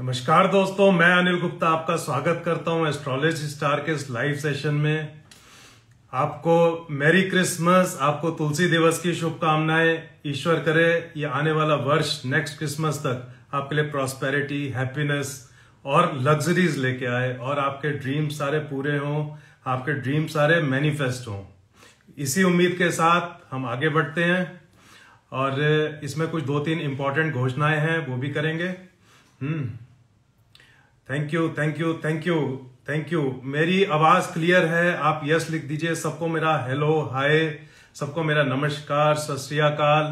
नमस्कार दोस्तों, मैं अनिल गुप्ता आपका स्वागत करता हूं एस्ट्रोलॉजी स्टार के इस लाइव सेशन में। आपको मैरी क्रिसमस, आपको तुलसी दिवस की शुभकामनाएं। ईश्वर करे ये आने वाला वर्ष नेक्स्ट क्रिसमस तक आपके लिए प्रॉस्पेरिटी, हैप्पीनेस और लग्जरीज लेके आए और आपके ड्रीम सारे पूरे हों, आपके ड्रीम सारे मैनिफेस्ट हों। इसी उम्मीद के साथ हम आगे बढ़ते हैं और इसमें कुछ दो तीन इंपॉर्टेंट घोषणाएं हैं, वो भी करेंगे। Thank you thank you thank you thank you. मेरी आवाज क्लियर है? आप यस लिख दीजिए। सबको मेरा हेलो, हाय, सबको मेरा नमस्कार, सत श्री अकाल,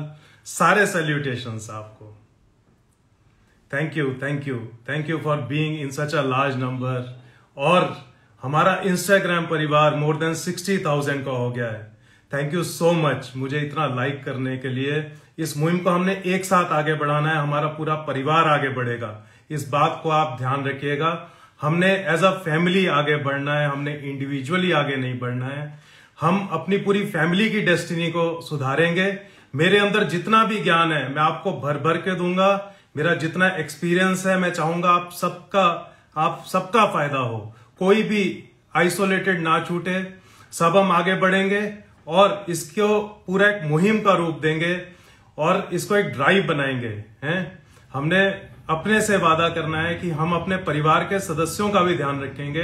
सारे सैल्यूटेशंस आपको। Thank you thank you thank you for being in such a large number. और हमारा इंस्टाग्राम परिवार मोर देन 60,000 का हो गया है। थैंक यू सो मच मुझे इतना लाइक करने के लिए। इस मुहिम को हमने एक साथ आगे बढ़ाना है, हमारा पूरा परिवार आगे बढ़ेगा, इस बात को आप ध्यान रखिएगा। हमने एज अ फैमिली आगे बढ़ना है, हमने इंडिविजुअली आगे नहीं बढ़ना है। हम अपनी पूरी फैमिली की डेस्टिनी को सुधारेंगे। मेरे अंदर जितना भी ज्ञान है मैं आपको भर भर के दूंगा। मेरा जितना एक्सपीरियंस है मैं चाहूंगा आप सबका फायदा हो, कोई भी आइसोलेटेड ना छूटे, सब हम आगे बढ़ेंगे और इसको पूरा एक मुहिम का रूप देंगे और इसको एक ड्राइव बनाएंगे। हैं, हमने अपने से वादा करना है कि हम अपने परिवार के सदस्यों का भी ध्यान रखेंगे।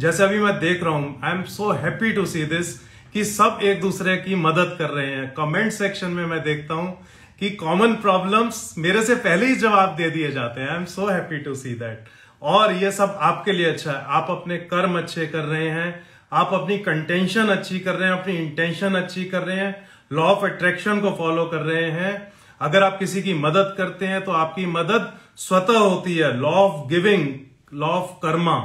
जैसे अभी मैं देख रहा हूं, I am so happy to see this कि सब एक दूसरे की मदद कर रहे हैं। कमेंट सेक्शन में मैं देखता हूं कि कॉमन प्रॉब्लम्स मेरे से पहले ही जवाब दे दिए जाते हैं। I am so happy to see that. और ये सब आपके लिए अच्छा है। आप अपने कर्म अच्छे कर रहे हैं, आप अपनी कंटेंशन अच्छी कर रहे हैं, अपनी इंटेंशन अच्छी कर रहे हैं, लॉ ऑफ अट्रैक्शन को फॉलो कर रहे हैं। अगर आप किसी की मदद करते हैं तो आपकी मदद स्वतः होती है। Law of giving, law of Karma,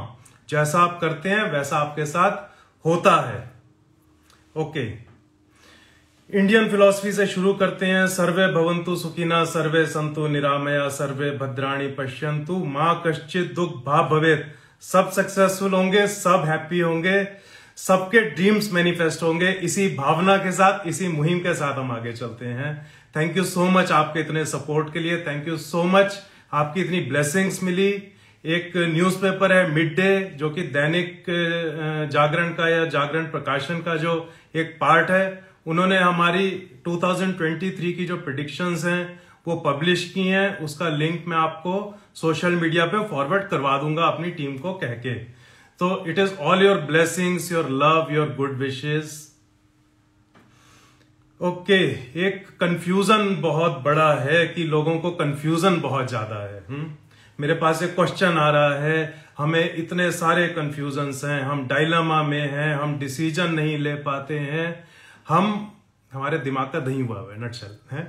जैसा आप करते हैं वैसा आपके साथ होता है। ओके, इंडियन फिलॉसफी से शुरू करते हैं। सर्वे भवन्तु सुखिना, सर्वे संतु निरामया, सर्वे भद्राणि पश्यन्तु, मां कश्चित् दुख भाग् भवेत्। सब सक्सेसफुल होंगे, सब हैप्पी होंगे, सबके ड्रीम्स मैनिफेस्ट होंगे। इसी भावना के साथ, इसी मुहिम के साथ हम आगे चलते हैं। थैंक यू सो मच आपके इतने सपोर्ट के लिए। थैंक यू सो मच, आपकी इतनी ब्लेसिंग्स मिली। एक न्यूज़पेपर है मिड डे, जो कि दैनिक जागरण का या जागरण प्रकाशन का जो एक पार्ट है, उन्होंने हमारी 2023 की जो प्रेडिक्शंस हैं वो पब्लिश की हैं। उसका लिंक मैं आपको सोशल मीडिया पे फॉरवर्ड करवा दूंगा अपनी टीम को कह के। तो it is all your blessings, your love, your good wishes. Okay, एक कंफ्यूजन बहुत बड़ा है कि लोगों को कंफ्यूजन बहुत ज्यादा है। मेरे पास एक क्वेश्चन आ रहा है, हमें इतने सारे कंफ्यूजन्स हैं, हम डायलमा में हैं, हम डिसीजन नहीं ले पाते हैं, हमारे दिमाग का दही हुआ है नटशल है।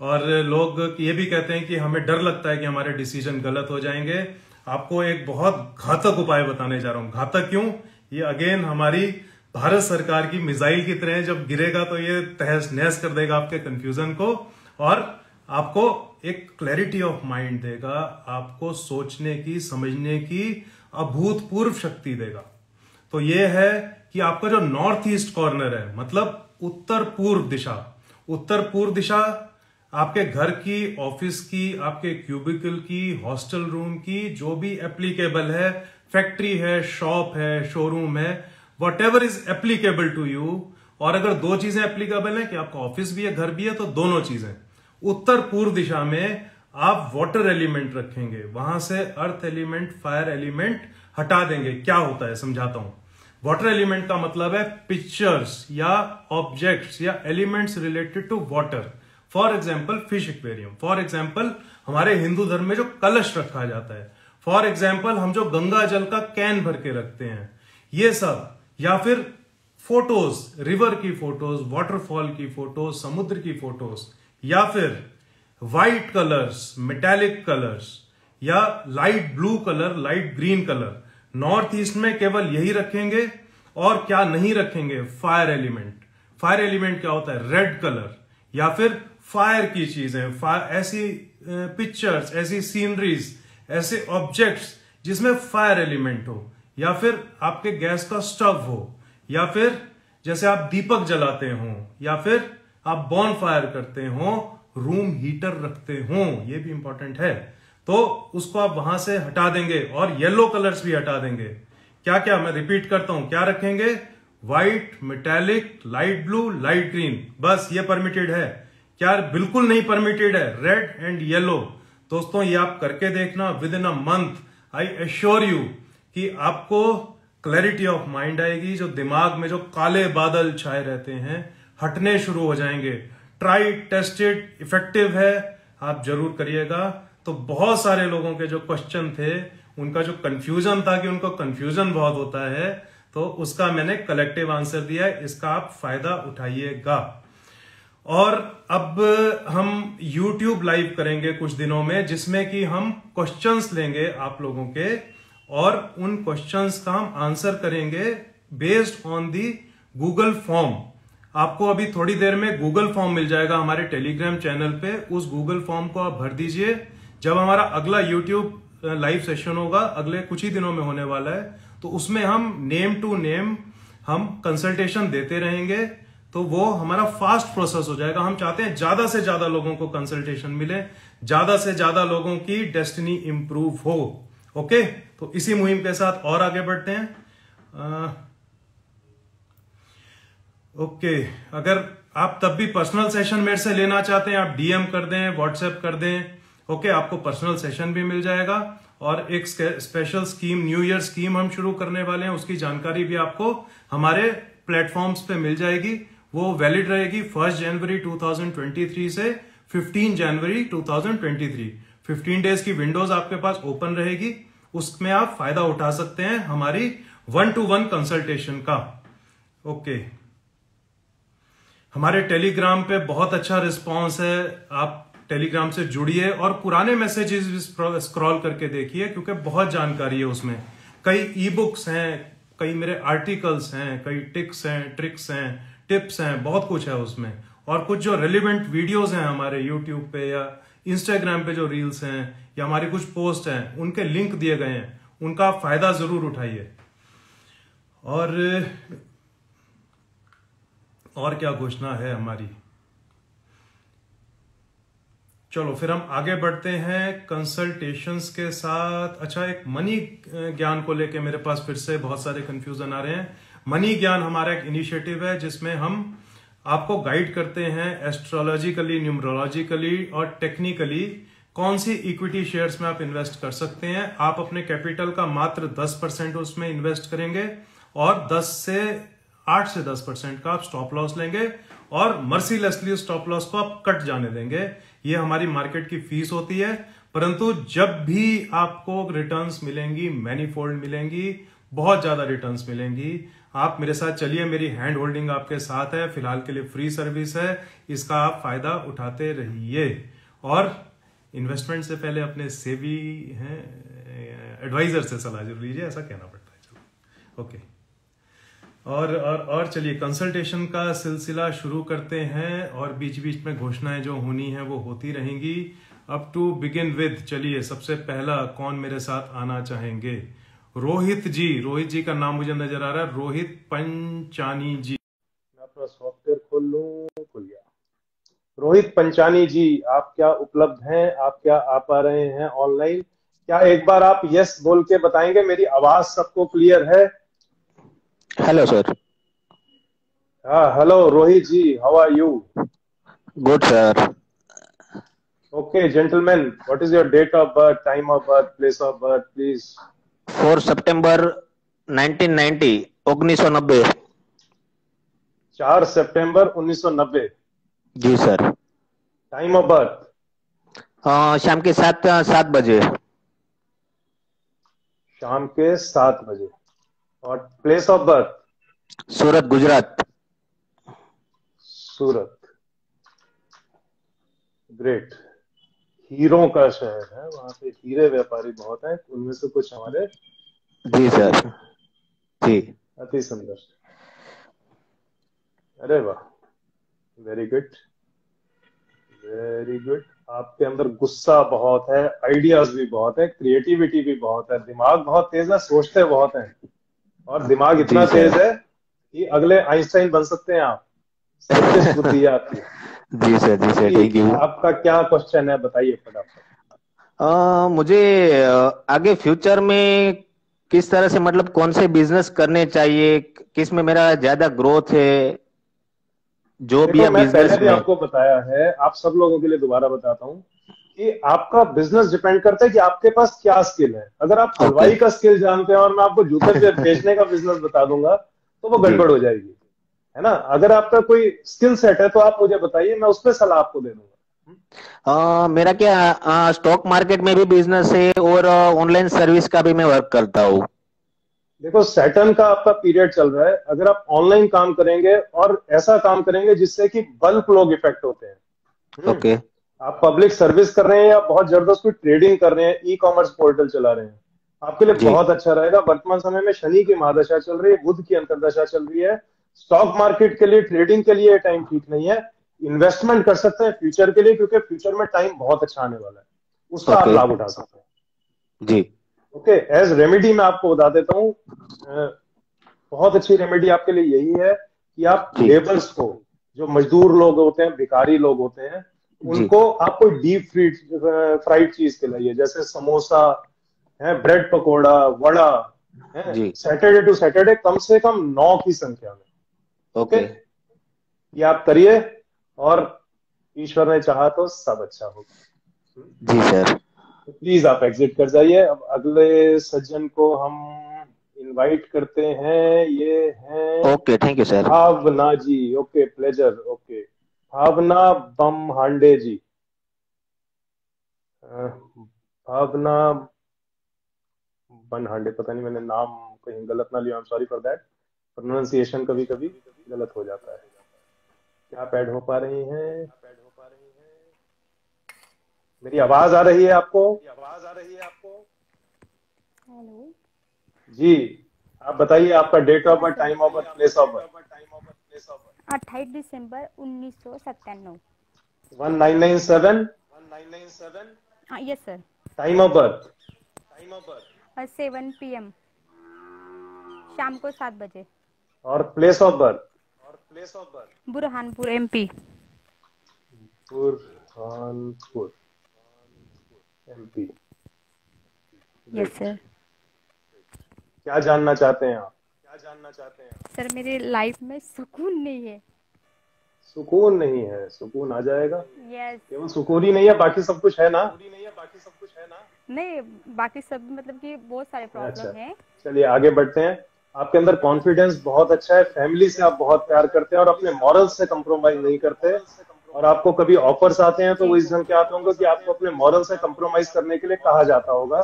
और लोग ये भी कहते हैं कि हमें डर लगता है कि हमारे डिसीजन गलत हो जाएंगे। आपको एक बहुत घातक उपाय बताने जा रहा हूं। घातक क्यों? ये अगेन हमारी भारत सरकार की मिसाइल की तरह है, जब गिरेगा तो ये तहस नहस कर देगा आपके कंफ्यूजन को और आपको एक क्लैरिटी ऑफ माइंड देगा, आपको सोचने की, समझने की अभूतपूर्व शक्ति देगा। तो ये है कि आपका जो नॉर्थ ईस्ट कॉर्नर है, मतलब उत्तर पूर्व दिशा, उत्तर पूर्व दिशा आपके घर की, ऑफिस की, आपके क्यूबिकल की, हॉस्टल रूम की, जो भी एप्लीकेबल है, फैक्ट्री है, शॉप है, शोरूम है, Whatever is applicable to you। और अगर दो चीजें applicable हैं कि आपका ऑफिस भी है, घर भी है, तो दोनों चीजें। उत्तर पूर्व दिशा में आप वाटर एलिमेंट रखेंगे, वहां से अर्थ एलिमेंट, फायर एलिमेंट हटा देंगे। क्या होता है समझाता हूं। वाटर एलिमेंट का मतलब है पिक्चर्स या ऑब्जेक्ट्स या elements related to water. For example fish aquarium, for example हमारे हिंदू धर्म में जो कलश रखा जाता है, फॉर एग्जाम्पल हम जो गंगा जल का कैन भर के रखते हैं, ये सब, या फिर फोटोज, रिवर की फोटोज, वाटरफॉल की फोटोज, समुद्र की फोटोज, या फिर वाइट कलर्स, मेटालिक कलर्स, या light blue colour, light green colour. North east में केवल यही रखेंगे। और क्या नहीं रखेंगे? Fire element. फायर एलिमेंट क्या होता है? रेड कलर या फिर फायर की चीजें, फायर, ऐसी पिक्चर्स, ऐसी सीनरीज, ऐसे ऑब्जेक्ट्स जिसमें फायर एलिमेंट हो, या फिर आपके गैस का स्टव हो, या फिर जैसे आप दीपक जलाते हो, या फिर आप बॉन फायर करते हो, रूम हीटर रखते हो, ये भी इंपॉर्टेंट है। तो उसको आप वहां से हटा देंगे और येलो कलर्स भी हटा देंगे। क्या क्या, मैं रिपीट करता हूं, क्या रखेंगे? White, metallic, light blue, light green, बस ये परमिटेड है। क्या बिल्कुल नहीं परमिटेड है? Red and yellow. दोस्तों ये आप करके देखना, within a month I assure you कि आपको क्लैरिटी ऑफ माइंड आएगी, जो दिमाग में जो काले बादल छाए रहते हैं हटने शुरू हो जाएंगे। ट्राई, टेस्टेड, इफेक्टिव है, आप जरूर करिएगा। तो बहुत सारे लोगों के जो क्वेश्चन थे, उनका जो कंफ्यूजन था कि उनको कंफ्यूजन बहुत होता है, तो उसका मैंने कलेक्टिव आंसर दिया है, इसका आप फायदा उठाइएगा। और अब हम YouTube लाइव करेंगे कुछ दिनों में, जिसमें कि हम क्वेश्चंस लेंगे आप लोगों के और उन क्वेश्चंस का हम आंसर करेंगे based on the Google form. आपको अभी थोड़ी देर में गूगल फॉर्म मिल जाएगा हमारे टेलीग्राम चैनल पे, उस गूगल फॉर्म को आप भर दीजिए। जब हमारा अगला YouTube लाइव सेशन होगा, अगले कुछ ही दिनों में होने वाला है, तो उसमें हम नेम टू नेम हम कंसल्टेशन देते रहेंगे। तो वो हमारा फास्ट प्रोसेस हो जाएगा। हम चाहते हैं ज्यादा से ज्यादा लोगों को कंसल्टेशन मिले, ज्यादा से ज्यादा लोगों की डेस्टिनी इंप्रूव हो। ओके, तो इसी मुहिम के साथ और आगे बढ़ते हैं। ओके, अगर आप तब भी पर्सनल सेशन मेरे से लेना चाहते हैं, आप डीएम कर दें, व्हाट्सएप कर दें, ओके, आपको पर्सनल सेशन भी मिल जाएगा। और एक special scheme, new year scheme हम शुरू करने वाले हैं, उसकी जानकारी भी आपको हमारे प्लेटफॉर्म्स पे मिल जाएगी। वो वैलिड रहेगी 1 जनवरी 2023 से 15 जनवरी 2023। 15 डेज की विंडोज आपके पास ओपन रहेगी, उसमें आप फायदा उठा सकते हैं हमारी 1-to-1 कंसल्टेशन का। ओके, हमारे टेलीग्राम पे बहुत अच्छा रिस्पांस है, आप टेलीग्राम से जुड़िए और पुराने मैसेजेस भी स्क्रॉल करके देखिए, क्योंकि बहुत जानकारी है उसमें। कई ई बुक्स हैं, कई मेरे आर्टिकल्स हैं, कई टिक्स हैं, ट्रिक्स हैं, टिप्स हैं, बहुत कुछ है उसमें। और कुछ जो रेलिवेंट वीडियोस हैं हमारे यूट्यूब पे या इंस्टाग्राम पे, जो रील्स हैं या हमारी कुछ पोस्ट हैं, उनके लिंक दिए गए हैं, उनका फायदा जरूर उठाइए। और क्या घोषणा है हमारी? चलो फिर हम आगे बढ़ते हैं कंसल्टेशंस के साथ। अच्छा, एक मनी ज्ञान को लेके मेरे पास फिर से बहुत सारे कंफ्यूजन आ रहे हैं। मनी ज्ञान हमारा एक इनिशिएटिव है, जिसमें हम आपको गाइड करते हैं एस्ट्रोलॉजिकली, न्यूमरोलॉजिकली और टेक्निकली कौन सी इक्विटी शेयर्स में आप इन्वेस्ट कर सकते हैं। आप अपने कैपिटल का मात्र 10% उसमें इन्वेस्ट करेंगे और 8 से 10% का आप स्टॉप लॉस लेंगे और मर्सीलेसली उस स्टॉप लॉस को आप कट जाने देंगे। ये हमारी मार्केट की फीस होती है। परंतु जब भी आपको रिटर्न्स मिलेंगी, मैनीफोल्ड मिलेंगी, बहुत ज्यादा रिटर्न्स मिलेंगी, आप मेरे साथ चलिए, मेरी हैंड होल्डिंग आपके साथ है, फिलहाल के लिए फ्री सर्विस है, इसका आप फायदा उठाते रहिए। और इन्वेस्टमेंट से पहले अपने सेबी हैं एडवाइजर से सलाह जरूर लीजिए, ऐसा कहना पड़ता है। चलो ओके, और चलिए कंसल्टेशन का सिलसिला शुरू करते हैं। और बीच बीच में घोषणाएं जो होनी है वो होती रहेंगी। अब टू बिगिन विद, चलिए सबसे पहला कौन मेरे साथ आना चाहेंगे? रोहित जी, रोहित जी का नाम मुझे नजर आ रहा है, रोहित पंचानी जी। मैं अपना सॉफ्टवेयर खोल लूं, खुल गया। रोहित पंचानी जी, आप क्या उपलब्ध हैं? आप क्या आ पा रहे हैं ऑनलाइन? क्या एक बार आप यस बोल के बताएंगे? मेरी आवाज सबको क्लियर है? Hello sir. हाँ, hello Rohit ji, how are you? Good sir. Okay gentleman, what is your date of birth, time of birth, place of birth please? 4 सितंबर 1990। 4 सितंबर 1990 जी सर। Time of birth? शाम के 7 बजे। शाम के 7 बजे। और place of birth? Surat, Gujarat. Surat, great, हीरों का शहर है, वहां पे हीरे व्यापारी बहुत हैं, उनमें से कुछ हमारे। जी सर जी, अति सुंदर, अरे वाह, वेरी गुड वेरी गुड। आपके अंदर गुस्सा बहुत है, आइडियाज भी बहुत है, क्रिएटिविटी भी बहुत है, दिमाग बहुत तेज है, सोचते बहुत हैं, और दिमाग इतना तेज है कि अगले आइंस्टाइन बन सकते हैं आप। जी सर, जी सर, थैंक यू। आपका क्या क्वेश्चन है बताइए फटाफट। मुझे आगे फ्यूचर में किस तरह से मतलब कौन से बिजनेस करने चाहिए, किस में मेरा ज्यादा ग्रोथ है, जो भी है बिजनेस में। मैंने भी आपको बताया है, आप सब लोगों के लिए दोबारा बताता हूँ कि आपका बिजनेस डिपेंड करता है कि आपके पास क्या स्किल है। अगर आप हलवाई का स्किल जानते हैं और मैं आपको जूते बेचने का बिजनेस बता दूंगा तो वो गड़बड़ हो जाएगी, है ना। अगर आपका कोई स्किल सेट है तो आप मुझे बताइए, मैं उस पर सलाह आपको दे दूंगा। मेरा क्या स्टॉक मार्केट में भी बिजनेस है और ऑनलाइन सर्विस का भी मैं वर्क करता हूँ। देखो, सैटर्न का आपका पीरियड चल रहा है। अगर आप ऑनलाइन काम करेंगे और ऐसा काम करेंगे जिससे कि बल्क लोग इफेक्ट होते हैं, ओके आप पब्लिक सर्विस कर रहे हैं या बहुत जबरदस्त कोई ट्रेडिंग कर रहे हैं, ई कॉमर्स पोर्टल चला रहे हैं, आपके लिए बहुत अच्छा रहेगा। वर्तमान समय में शनि की महादशा चल रही है, बुध की अंतरदशा चल रही है, स्टॉक मार्केट के लिए ट्रेडिंग के लिए टाइम ठीक नहीं है। इन्वेस्टमेंट कर सकते हैं फ्यूचर के लिए, क्योंकि फ्यूचर में टाइम बहुत अच्छा आने वाला है, उसका आप लाभ उठा सकते हैं। जी ओके, एज रेमेडी मैं आपको बता देता हूँ, बहुत अच्छी रेमेडी आपके लिए यही है कि आप लेबर्स को, जो मजदूर लोग होते हैं, भिखारी लोग होते हैं, उनको आप कोई डीप फ्राइड चीज खिलाइए, जैसे समोसा है, ब्रेड पकौड़ा, वड़ा है। सैटरडे टू सैटरडे कम से कम 9 की संख्या में, ओके ये आप करिए और ईश्वर ने चाहा तो सब अच्छा होगा। जी सर, प्लीज आप एग्जिट कर जाइए। अब अगले सज्जन को हम इनवाइट करते हैं, ये हैं okay, thank you sir, Bhavna ji, okay pleasure, okay Bhavna Bamhande ji, Bhavna Banhande, पता नहीं मैंने नाम कहीं गलत ना लिया, I am sorry for that, pronunciation कभी कभी गलत हो जाता है। क्या आप ऐड हो पा रही हैं? मेरी आवाज आ रही है आपको? हेलो जी, आप बताइए आपका date of birth, time of birth, place of birth. 28 दिसंबर 1997। 1997। Yes sir. Time of birth? 7 PM, शाम को 7 बजे। और place of birth? Burhanpur MP। Burhanpur MP। Yes sir. क्या जानना चाहते हैं आप? सर मेरे लाइफ में सुकून नहीं है। सुकून नहीं है, सुकून आ जाएगा। यस। केवल सुकून ही नहीं है, बाकी सब कुछ है ना? नहीं, बाकी सब मतलब कि बहुत सारे प्रॉब्लम है। चलिए आगे बढ़ते हैं। आपके अंदर कॉन्फिडेंस बहुत अच्छा है, फैमिली से आप बहुत प्यार करते हैं और अपने मॉरल्स से कंप्रोमाइज नहीं करते, और आपको कभी ऑफर्स आते हैं तो वो इस ढंग के आते होंगे कि आपको अपने मॉरल से कंप्रोमाइज करने के लिए कहा जाता होगा,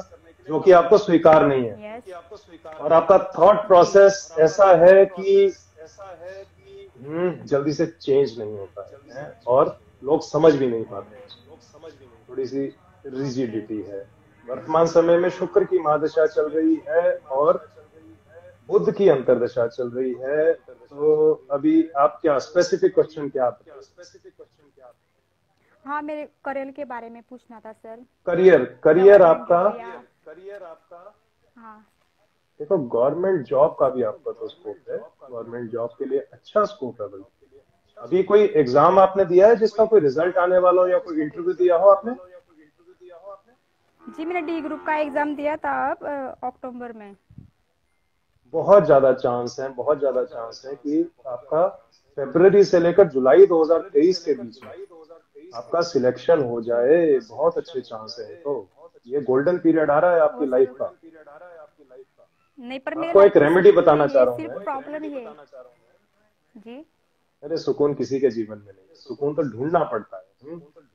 जो कि आपको स्वीकार नहीं है। और आपका थॉट प्रोसेस ऐसा है कि जल्दी से चेंज नहीं होता है और लोग समझ भी नहीं पाते, थोड़ी सी रिजिडिटी है। वर्तमान समय में शुक्र की महादशा चल रही है और बुध की अंतरदशा चल रही है, तो अभी आप क्या स्पेसिफिक क्वेश्चन हाँ मेरे करियर के बारे में पूछना था सर। करियर आपका हाँ। देखो गवर्नमेंट जॉब का भी आपका तो स्कोप है, गवर्नमेंट जॉब के लिए अच्छा स्कोप है। अभी कोई एग्जाम आपने दिया है जिसका कोई रिजल्ट आने वाला हो या कोई इंटरव्यू दिया हो आपने? जी मैंने D ग्रुप का एग्जाम दिया था अब अक्टूबर में। बहुत ज्यादा चांस है, बहुत ज्यादा चांस है कि आपका फरवरी से लेकर जुलाई 2023 के बीच में आपका सिलेक्शन हो जाए, बहुत अच्छे चांस है। तो ये गोल्डन पीरियड आ रहा है आपकी लाइफ का। नहीं पर मैं आपको एक रेमेडी बताना चाह रहा हूँ। सिर्फ प्रॉब्लम ये जी, अरे सुकून किसी के जीवन में नहीं, सुकून तो ढूंढना पड़ता है।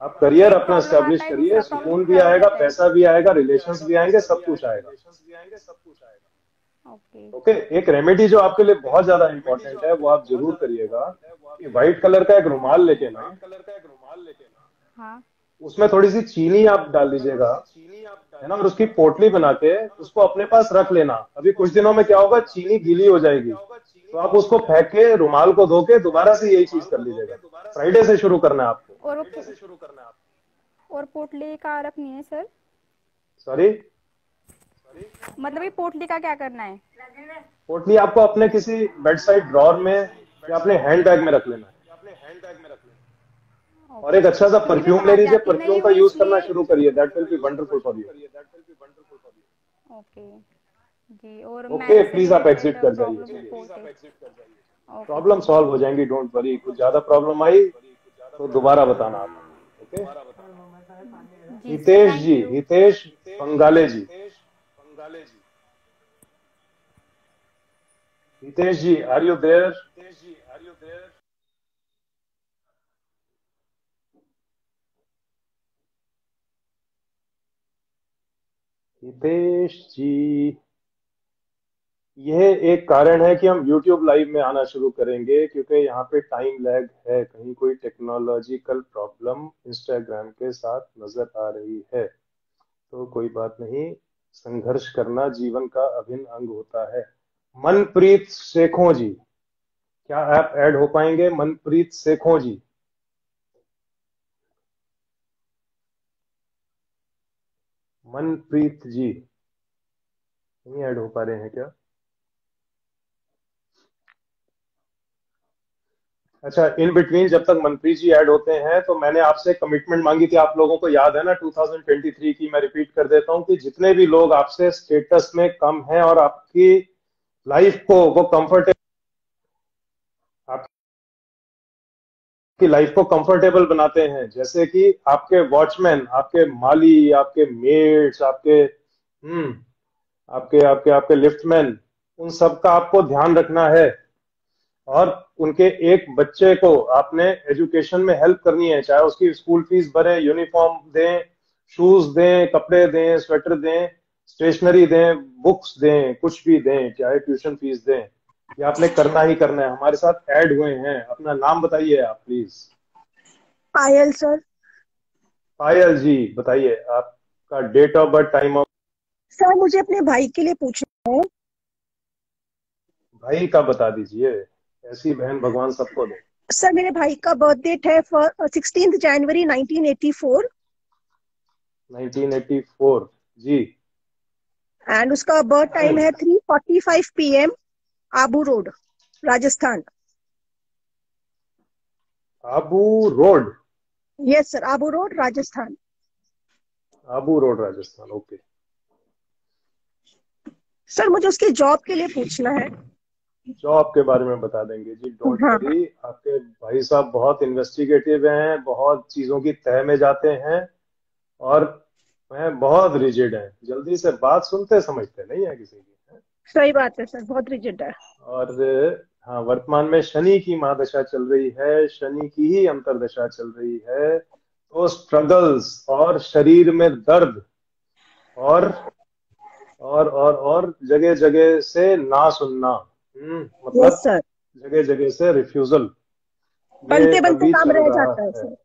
आप करियर अपना एस्टेब्लिश करिए, सुकून भी आएगा, पैसा भी आएगा, रिलेशंस भी आएंगे, सब कुछ आएगा। ओके, एक रेमेडी जो आपके लिए बहुत ज्यादा इम्पोर्टेंट है वो आप जरूर करिएगा। व्हाइट कलर का एक रुमाल लेके ना, हाँ उसमें थोड़ी सी चीनी आप डाल दीजिएगा, है ना, और उसकी पोटली बना के उसको अपने पास रख लेना। अभी कुछ दिनों में क्या होगा, चीनी गीली हो जाएगी, तो आप उसको फेंक के रुमाल को धो के दोबारा से यही चीज कर लीजिएगा। फ्राइडे से शुरू करना है आपको, और पोटली का रखनी है सर। सॉरी मतलब ये पोटली का क्या करना है? पोटली आपको अपने किसी बेड साइड ड्रॉर में या अपने हैंड बैग में रख लेना है। और एक अच्छा सा परफ्यूम ले लीजिए, परफ्यूम का यूज करना शुरू करिए, that will be wonderful for you. Okay जी, और ओके प्लीज आप एग्जिट कर जाइए, प्रॉब्लम सॉल्व हो जाएंगी, डोंट वरी। कुछ ज्यादा प्रॉब्लम आई तो दोबारा बताना आप। Okay Hitesh ji, Hitesh Pangale ji, Hitesh ji are you there? Hitesh ji, यह एक कारण है कि हम YouTube लाइव में आना शुरू करेंगे क्योंकि यहाँ पे टाइम लैग है, कहीं कोई टेक्नोलॉजिकल प्रॉब्लम Instagram के साथ नजर आ रही है। तो कोई बात नहीं, संघर्ष करना जीवन का अभिन्न अंग होता है। मनप्रीत शेखों जी, क्या आप ऐड हो पाएंगे? मनप्रीत शेखों जी, मनप्रीत जी नहीं ऐड हो पा रहे हैं क्या? अच्छा, इन बिटवीन जब तक मनप्रीत जी ऐड होते हैं तो मैंने आपसे कमिटमेंट मांगी थी, आप लोगों को याद है ना, 2023 की। मैं रिपीट कर देता हूं कि जितने भी लोग आपसे स्टेटस में कम हैं और आपकी लाइफ को कंफर्टेबल बनाते हैं, जैसे कि आपके वॉचमैन, आपके माली, आपके मेट्स, आपके लिफ्टमैन, उन सब का आपको ध्यान रखना है। और उनके एक बच्चे को आपने एजुकेशन में हेल्प करनी है, चाहे उसकी स्कूल फीस भरें, यूनिफॉर्म दें, शूज दें, कपड़े दें, स्वेटर दें, स्टेशनरी दें, बुक्स दें, कुछ भी दें, चाहे ट्यूशन फीस दें, ये आपने करना ही करना है। हमारे साथ ऐड हुए हैं, अपना नाम बताइए आप प्लीज। Payal sir. पायल जी बताइए आपका date of birth, time of. Sir मुझे अपने भाई के लिए पूछना है। भाई का बता दीजिए, ऐसी बहन भगवान सबको दे। सर मेरे भाई का बर्थ डेट है 16 जनवरी 1984। 1984 जी। एंड उसका बर्थ टाइम है 3:45 PM, Abu road, Rajasthan. Abu road? Yes sir, Abu road Rajasthan. Abu road Rajasthan, okay. Sir मुझे उसकी जॉब के लिए पूछना है। जॉब के बारे में बता देंगे जी, डोंट वरी। आपके भाई साहब बहुत इन्वेस्टिगेटिव हैं, बहुत चीजों की तह में जाते हैं और बहुत रिजिड हैं, जल्दी से बात सुनते समझते नहीं है किसी की। सही बात है सर, बहुत रिजिड है। और हाँ, वर्तमान में शनि की महादशा चल रही है, शनि की ही अंतरदशा चल रही है, तो स्ट्रगल्स और शरीर में दर्द और और और और जगह जगह से ना सुनना, मतलब जगह जगह से रिफ्यूजल, बनते बनते काम रह जाता है।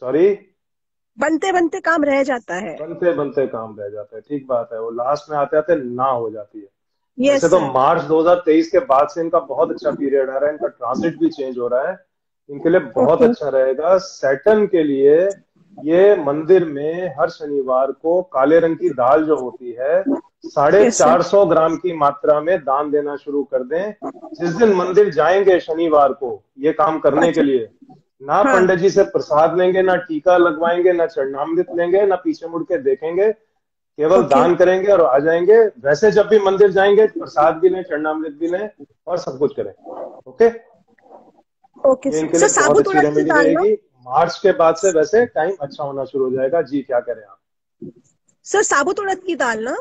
सॉरी, बनते बनते काम रह जाता है, बनते बनते काम रह जाता है, ठीक बात है, वो लास्ट में आते आते ना हो जाती है। yes, तो मार्च 2023 के बाद से इनका बहुत अच्छा पीरियड आ रहा है, इनका ट्रांसिट भी चेंज हो रहा है, इनके लिए बहुत अच्छा रहेगा। सैटर्न के लिए ये मंदिर में हर शनिवार को काले रंग की दाल जो होती है 450 ग्राम की मात्रा में दान देना शुरू कर दें। जिस दिन मंदिर जाएंगे शनिवार को ये काम करने के लिए, ना पंडित जी से प्रसाद लेंगे, ना टीका लगवाएंगे, ना चरणामृत लेंगे, ना पीछे मुड़ के देखेंगे, केवल दान करेंगे और आ जाएंगे। वैसे जब भी मंदिर जाएंगे प्रसाद भी लें, चरणामृत भी लें और सब कुछ करें। ओके ओके, इनके लिए बहुत अच्छी रेमेडी रहेगी। मार्च के बाद से वैसे टाइम अच्छा होना शुरू हो जाएगा जी। क्या करें आप? सर साबुत उड़द की दाल ना?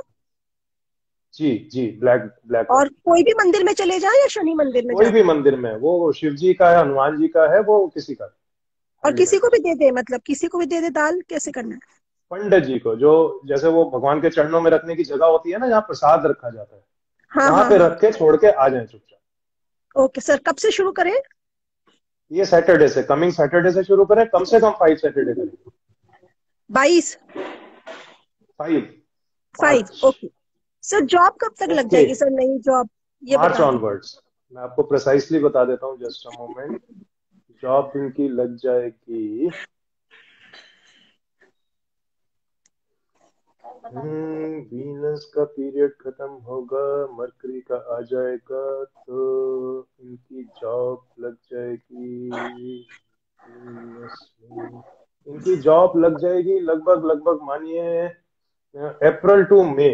जी जी, ब्लैक ब्लैक। और कोई भी मंदिर में चले जाए या शनि मंदिर में? कोई भी मंदिर में, वो शिव जी का है, हनुमान जी का है, वो किसी का। और किसी को भी दे दे, मतलब किसी को भी दे दे दाल? कैसे करना है? पंडित जी को, जो जैसे वो भगवान के चरणों में रखने की जगह होती है ना, जहाँ प्रसाद रखा जाता है, हाँ, वहाँ पे रख के छोड़ के आ जाए चुपचाप। ओके सर, कब से शुरू करें? ये सैटरडे से, कमिंग सैटरडे से शुरू करें, कम से कम 5 सैटरडे करें। 22। ओके सर, जॉब कब तक लग जाएगी सर? नहीं जॉब ये मार्च ऑनवर्ड्स। मैं आपको प्रिसाइसली बता देता हूँ, जस्ट अ मोमेंट। जॉब इनकी लग जाएगी, वीनस का पीरियड खत्म होगा, मरकरी का आ जाएगा, तो इनकी जॉब लग जाएगी इनकी जॉब लग जाएगी लगभग मानिए अप्रैल टू मई,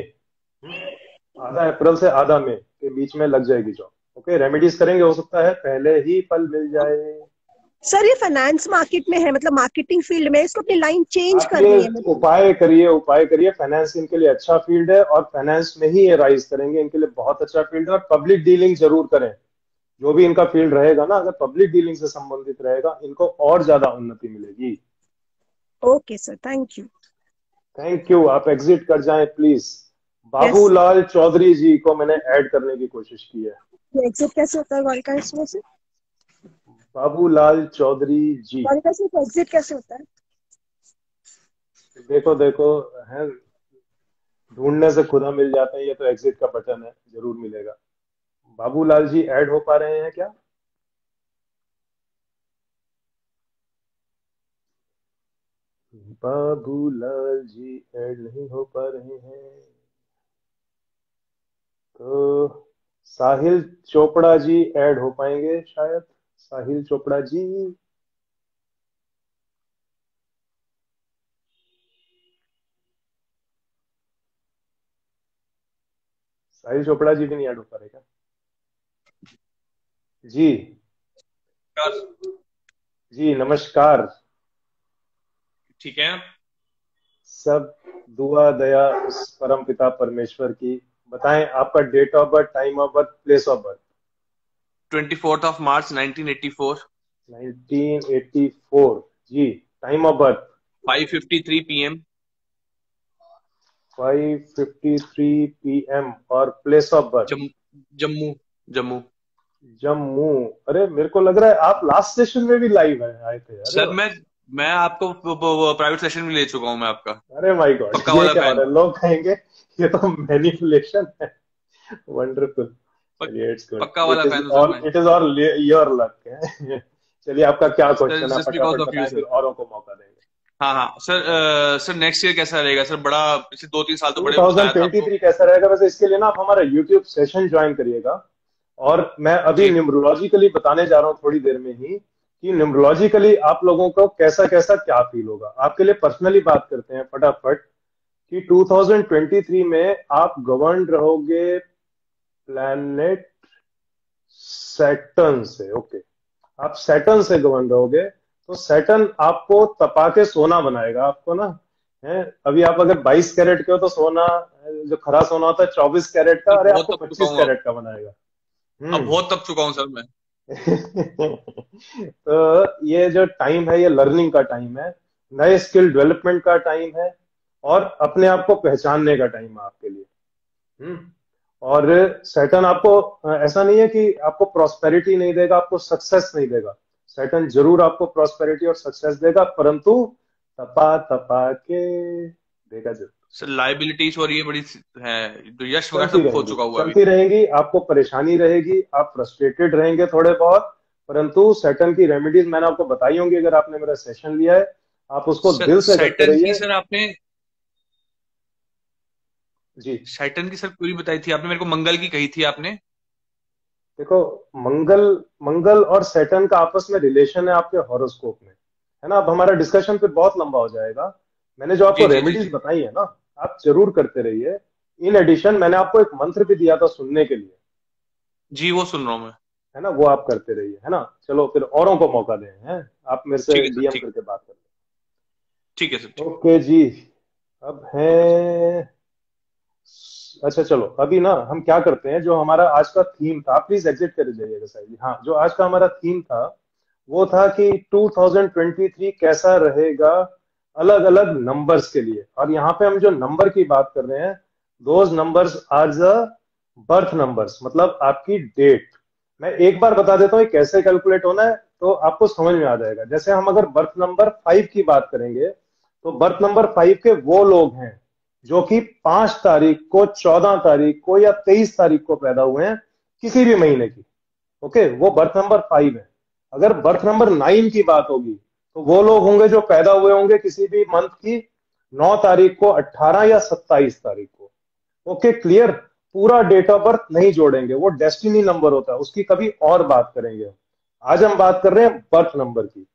आधा अप्रैल से आधा मई के बीच में लग जाएगी जॉब। ओके, रेमेडीज करेंगे, हो सकता है पहले ही फल मिल जाए। सर ये फाइनेंस मार्केट में है, मतलब मार्केटिंग फील्ड में, इसको अपनी लाइन चेंज करनी है। उपाय करिए। फाइनेंस इनके लिए अच्छा फील्ड है और फाइनेंस में ही ये राइज करेंगे, इनके लिए बहुत अच्छा फील्ड है। और पब्लिक डीलिंग जरूर करें, जो भी इनका फील्ड रहेगा ना, अगर पब्लिक डीलिंग से संबंधित रहेगा इनको और ज्यादा उन्नति मिलेगी। Okay sir, thank you. आप एग्जिट कर जाएं प्लीज। बाबूलाल चौधरी जी को मैंने ऐड करने की कोशिश की है। एग्जिट कैसे होता है वालका इसमें से? बाबूलाल चौधरी जी, वालका से एग्जिट कैसे होता है? देखो है, ढूंढने से खुदा मिल जाता है। ये तो एग्जिट का बटन है, जरूर मिलेगा। बाबूलाल जी ऐड हो पा रहे हैं क्या? बाबूलाल जी ऐड नहीं हो पा रहे हैं, तो साहिल चोपड़ा जी ऐड हो पाएंगे शायद। साहिल चोपड़ा जी, साहिल चोपड़ा जी भी नहीं ऐड हो पा रहे क्या? जी नमस्कार। ठीक है, सब दुआ दया उस परम पिता परमेश्वर की। बताएं आपका date of birth, time of birth, place of birth. 24 मार्च 1984। 1984 जी। Time of birth 5:53 PM। 5:53 PM। और प्लेस ऑफ बर्थ जम्मू। अरे मेरे को लग रहा है आप लास्ट सेशन में भी लाइव है आए थे। सर मैं आपको प्राइवेट सेशन में ले चुका हूँ मैं आपका। अरे माय गॉड, लोग कहेंगे ये तो मैनिपुलेशन है। वंडरफुल, पक्का वाला fan. It is all your luck. चलिए आपका क्या क्वेश्चन है, औरों को मौका देंगे। हाँ सर नेक्स्ट ईयर कैसा रहेगा सर? बड़ा पिछले 2-3 साल तो बड़े। 2023 कैसा रहेगा? वैसे इसके लिए ना आप हमारा यूट्यूब सेशन ज्वाइन करिएगा। और मैं अभी न्यूमरोलॉजिकली बताने जा रहा हूँ थोड़ी देर में ही कि न्यूमरोलॉजिकली आप लोगों को कैसा कैसा क्या फील होगा। आपके लिए पर्सनली बात करते हैं फटाफट कि 2023 में आप गवर्न रहोगे प्लैनेट सैटर्न से। ओके, आप सैटर्न से गवर्न रहोगे, तो सैटर्न आपको तपा के सोना बनाएगा आपको ना है। अभी आप अगर 22 कैरेट के हो तो सोना, जो खरा सोना होता है 24 कैरेट का, अरे आपको 25 कैरेट का बनाएगा। अब बहुत तप चुका हूँ सर मैं। तो ये जो टाइम है ये लर्निंग का टाइम है, नए स्किल डेवलपमेंट का टाइम है और अपने आप को पहचानने का टाइम है आपके लिए। और सैटर्न आपको ऐसा नहीं है कि आपको प्रॉस्पेरिटी नहीं देगा, आपको सक्सेस नहीं देगा। सैटर्न जरूर आपको प्रॉस्पेरिटी और सक्सेस देगा, परंतु तपा के देगा जरूर। सर लाइबिलिटीज और ये बड़ी है, तो यश वगैरह सब खो चुका हुआ है, चलती रहेंगी, आपको परेशानी रहेगी, आप फ्रस्ट्रेटेड रहेंगे थोड़े बहुत। परंतु सैटर्न की रेमेडीज मैंने आपको बताई होंगी, अगर आपने मेरा सेशन लिया है आप उसको दिल से करते रहिए। सर आपने जी सैटर्न की सर पूरी बताई थी आपने मेरे को, मंगल की कही थी आपने। देखो मंगल और सैटर्न का आपस में रिलेशन है आपके हॉरोस्कोप में, है ना। अब हमारा डिस्कशन फिर बहुत लंबा हो जाएगा। मैंने जो आपको रेमेडीज बताई है ना, आप जरूर करते रहिए। इन एडिशन मैंने आपको एक मंत्र भी दिया था सुनने के लिए। जी वो सुन रहा हूँ मैं, है ना, वो आप करते रहिए, है ना। चलो फिर औरों को मौका दें, हैं आप मेरे से डीएम करके बात कर लें। ठीक है सर। ओके जी, अब है अच्छा चलो अभी ना हम क्या करते हैं, जो हमारा आज का थीम था, प्लीज एग्जिट कर जाइएगा साहिब जी। हाँ, जो आज का हमारा थीम था वो था कि 2023 कैसा रहेगा अलग अलग नंबर्स के लिए। और यहाँ पे हम जो नंबर की बात कर रहे हैं, those numbers are the birth numbers, मतलब आपकी डेट। मैं एक बार बता देता हूँ कैसे कैलकुलेट होना है, तो आपको समझ में आ जाएगा। जैसे हम अगर बर्थ नंबर 5 की बात करेंगे, तो बर्थ नंबर 5 के वो लोग हैं जो कि 5 तारीख को, 14 तारीख को या 23 तारीख को पैदा हुए हैं, किसी भी महीने की। ओके, वो बर्थ नंबर 5 है। अगर बर्थ नंबर 9 की बात होगी, तो वो लोग होंगे जो पैदा हुए होंगे किसी भी मंथ की 9 तारीख को, 18 या 27 तारीख को। ओके क्लियर, पूरा डेट ऑफ बर्थ नहीं जोड़ेंगे, वो डेस्टिनी नंबर होता है, उसकी कभी और बात करेंगे। आज हम बात कर रहे हैं बर्थ नंबर की।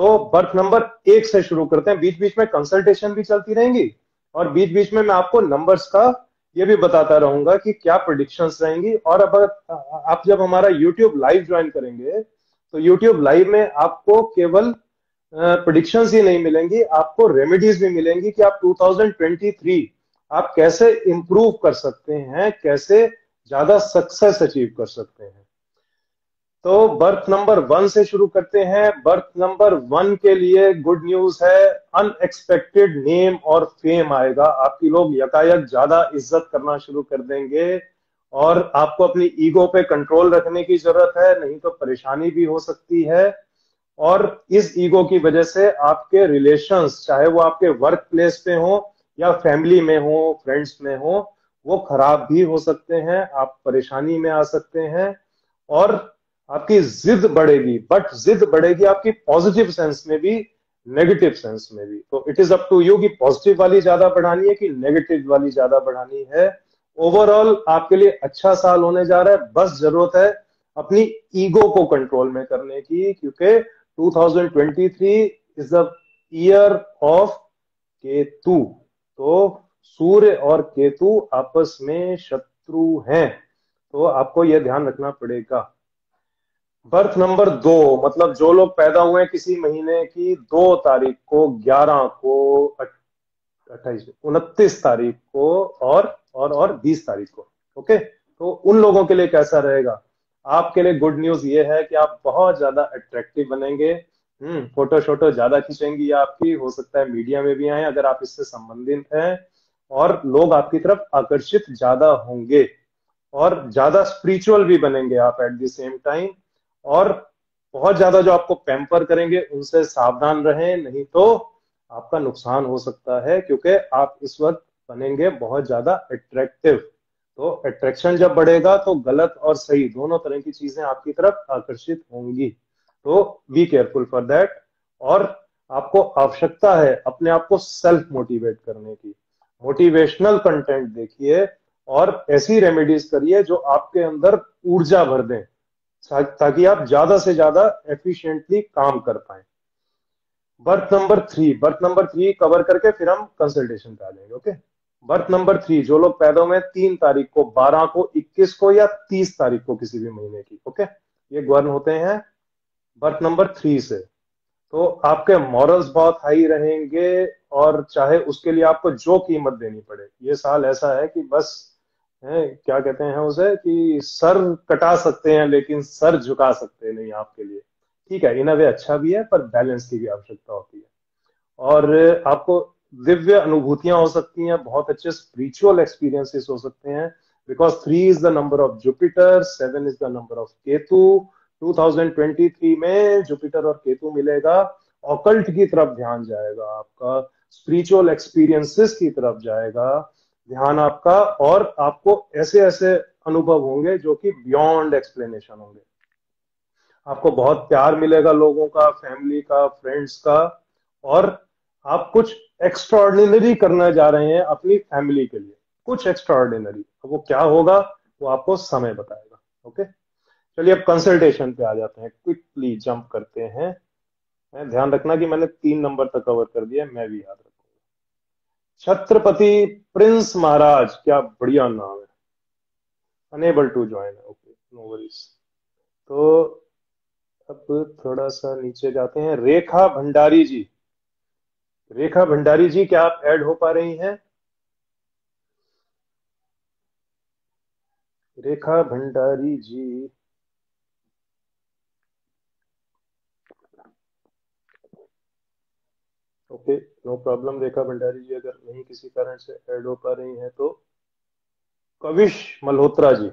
तो बर्थ नंबर 1 से शुरू करते हैं। बीच बीच में कंसल्टेशन भी चलती रहेंगी और बीच बीच में मैं आपको नंबर्स का ये भी बताता रहूंगा कि क्या प्रेडिक्शंस रहेंगी। और अब आप जब हमारा YouTube लाइव ज्वाइन करेंगे तो YouTube लाइव में आपको केवल प्रेडिक्शंस ही नहीं मिलेंगी, आपको रेमेडीज भी मिलेंगी कि आप 2023 आप कैसे इंप्रूव कर सकते हैं, कैसे ज्यादा सक्सेस अचीव कर सकते हैं। तो बर्थ नंबर 1 से शुरू करते हैं। बर्थ नंबर 1 के लिए गुड न्यूज है, अनएक्सपेक्टेड नेम और फेम आएगा। आपकी लोग यकायक ज्यादा इज्जत करना शुरू कर देंगे और आपको अपनी ईगो पे कंट्रोल रखने की जरूरत है, नहीं तो परेशानी भी हो सकती है। और इस ईगो की वजह से आपके रिलेशंस, चाहे वो आपके वर्क प्लेस पे हो या फैमिली में हो, फ्रेंड्स में हो, वो खराब भी हो सकते हैं, आप परेशानी में आ सकते हैं। और आपकी जिद बढ़ेगी, बट जिद बढ़ेगी आपकी पॉजिटिव सेंस में भी, नेगेटिव सेंस में भी। तो it is up to you कि पॉजिटिव वाली ज्यादा बढ़ानी है कि नेगेटिव वाली ज्यादा बढ़ानी है। ओवरऑल आपके लिए अच्छा साल होने जा रहा है, बस जरूरत है अपनी ईगो को कंट्रोल में करने की, क्योंकि 2023 is the year of Ketu. तो सूर्य और केतु आपस में शत्रु हैं, तो आपको यह ध्यान रखना पड़ेगा। बर्थ नंबर 2 मतलब जो लोग पैदा हुए किसी महीने की 2 तारीख को, 11 को, 29 तारीख को और 20 तारीख को, ओके। तो उन लोगों के लिए कैसा रहेगा? आपके लिए गुड न्यूज ये है कि आप बहुत ज्यादा अट्रैक्टिव बनेंगे। फोटो शोटो ज्यादा खींचेंगी आपकी, हो सकता है मीडिया में भी आए अगर आप इससे संबंधित हैं, और लोग आपकी तरफ आकर्षित ज्यादा होंगे और ज्यादा स्पिरिचुअल भी बनेंगे आप एट द सेम टाइम। और बहुत ज्यादा जो आपको पैम्पर करेंगे उनसे सावधान रहें, नहीं तो आपका नुकसान हो सकता है, क्योंकि आप इस वक्त बनेंगे बहुत ज्यादा अट्रैक्टिव। तो अट्रैक्शन जब बढ़ेगा तो गलत और सही दोनों तरह की चीजें आपकी तरफ आकर्षित होंगी, तो बी केयरफुल फॉर दैट। और आपको आवश्यकता है अपने आप को सेल्फ मोटिवेट करने की, मोटिवेशनल कंटेंट देखिए और ऐसी रेमेडीज करिए जो आपके अंदर ऊर्जा भर दें, ताकि आप ज्यादा से ज्यादा एफिशिएंटली काम कर पाए। बर्थ नंबर 3 कवर करके फिर हम कंसल्टेशन पे आ जाएंगे, ओके। बर्थ नंबर 3 जो लोग पैदा हुए 3 तारीख को, 12 को, 21 को या 30 तारीख को किसी भी महीने की, ओके, ये गवर्न होते हैं बर्थ नंबर 3 से। तो आपके मॉरल्स बहुत हाई रहेंगे और चाहे उसके लिए आपको जो कीमत देनी पड़े। ये साल ऐसा है कि बस क्या कहते हैं उसे, कि सर कटा सकते हैं लेकिन सर झुका सकते नहीं आपके लिए, ठीक है। इन अ वे अच्छा भी है, पर बैलेंस की भी आवश्यकता होती है। और आपको दिव्य अनुभूतियां हो सकती हैं, बहुत अच्छे स्पिरिचुअल एक्सपीरियंसेस हो सकते हैं, because 3 is the number of Jupiter, 7 is the number of Ketu. 2023 में जुपिटर और केतु मिलेगा, ऑकल्ट की तरफ ध्यान जाएगा आपका, स्पिरिचुअल एक्सपीरियंसेस की तरफ जाएगा ध्यान आपका, और आपको ऐसे ऐसे अनुभव होंगे जो कि बियॉन्ड एक्सप्लेनेशन होंगे। आपको बहुत प्यार मिलेगा लोगों का, फैमिली का, फ्रेंड्स का, और आप कुछ एक्स्ट्राऑर्डिनरी करने जा रहे हैं अपनी फैमिली के लिए, कुछ एक्स्ट्राऑर्डिनरी। वो क्या होगा वो आपको समय बताएगा, ओके। चलिए अब कंसल्टेशन पे आ जाते हैं, क्विकली जंप करते हैं। ध्यान रखना कि मैंने 3 नंबर तक कवर कर दिया, मैं भी याद रखूंगा। छत्रपति प्रिंस महाराज, क्या बढ़िया नाम है। Unable to join, okay, no worries. तो अब थोड़ा सा नीचे जाते हैं। रेखा भंडारी जी, रेखा भंडारी जी क्या आप ऐड हो पा रही हैं? Rekha Bhandari ji, okay, no problem. Rekha Bhandari ji अगर नहीं किसी कारण से ऐड हो पा रही हैं तो कविश मल्होत्रा जी,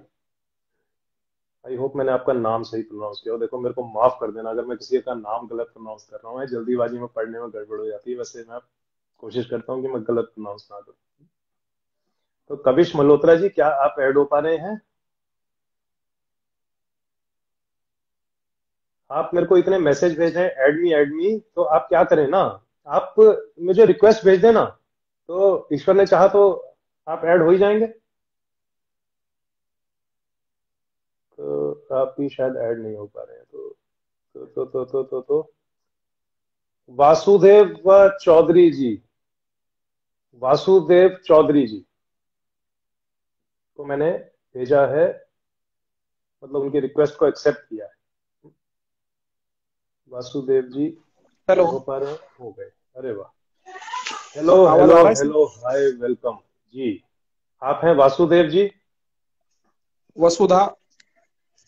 आई होप मैंने आपका नाम सही प्रोनाउंस किया हो। देखो मेरे को माफ कर देना अगर मैं किसी का नाम गलत प्रोनाउंस कर रहा हूँ, जल्दीबाजी में पढ़ने में गड़बड़ हो जाती है, वैसे मैं कोशिश करता हूँ कि मैं गलत प्रोनाउंस ना करूँ। तो कविश मल्होत्रा जी क्या आप ऐड हो पा रहे हैं? आप मेरे को इतने मैसेज भेज रहे हैं एडमी, तो आप क्या करें ना, आप मुझे रिक्वेस्ट भेज देना, तो ईश्वर ने चाहा तो आप ऐड हो ही जाएंगे। तो आप भी शायद ऐड नहीं हो पा रहे हैं, तो वासुदेव चौधरी जी को मैंने भेजा है, मतलब उनकी रिक्वेस्ट को एक्सेप्ट किया है। वासुदेव जी पर हो गए। अरे वाह, hello hello hello, hi, welcome जी। आप हैं वासुदेव जी? वसुधा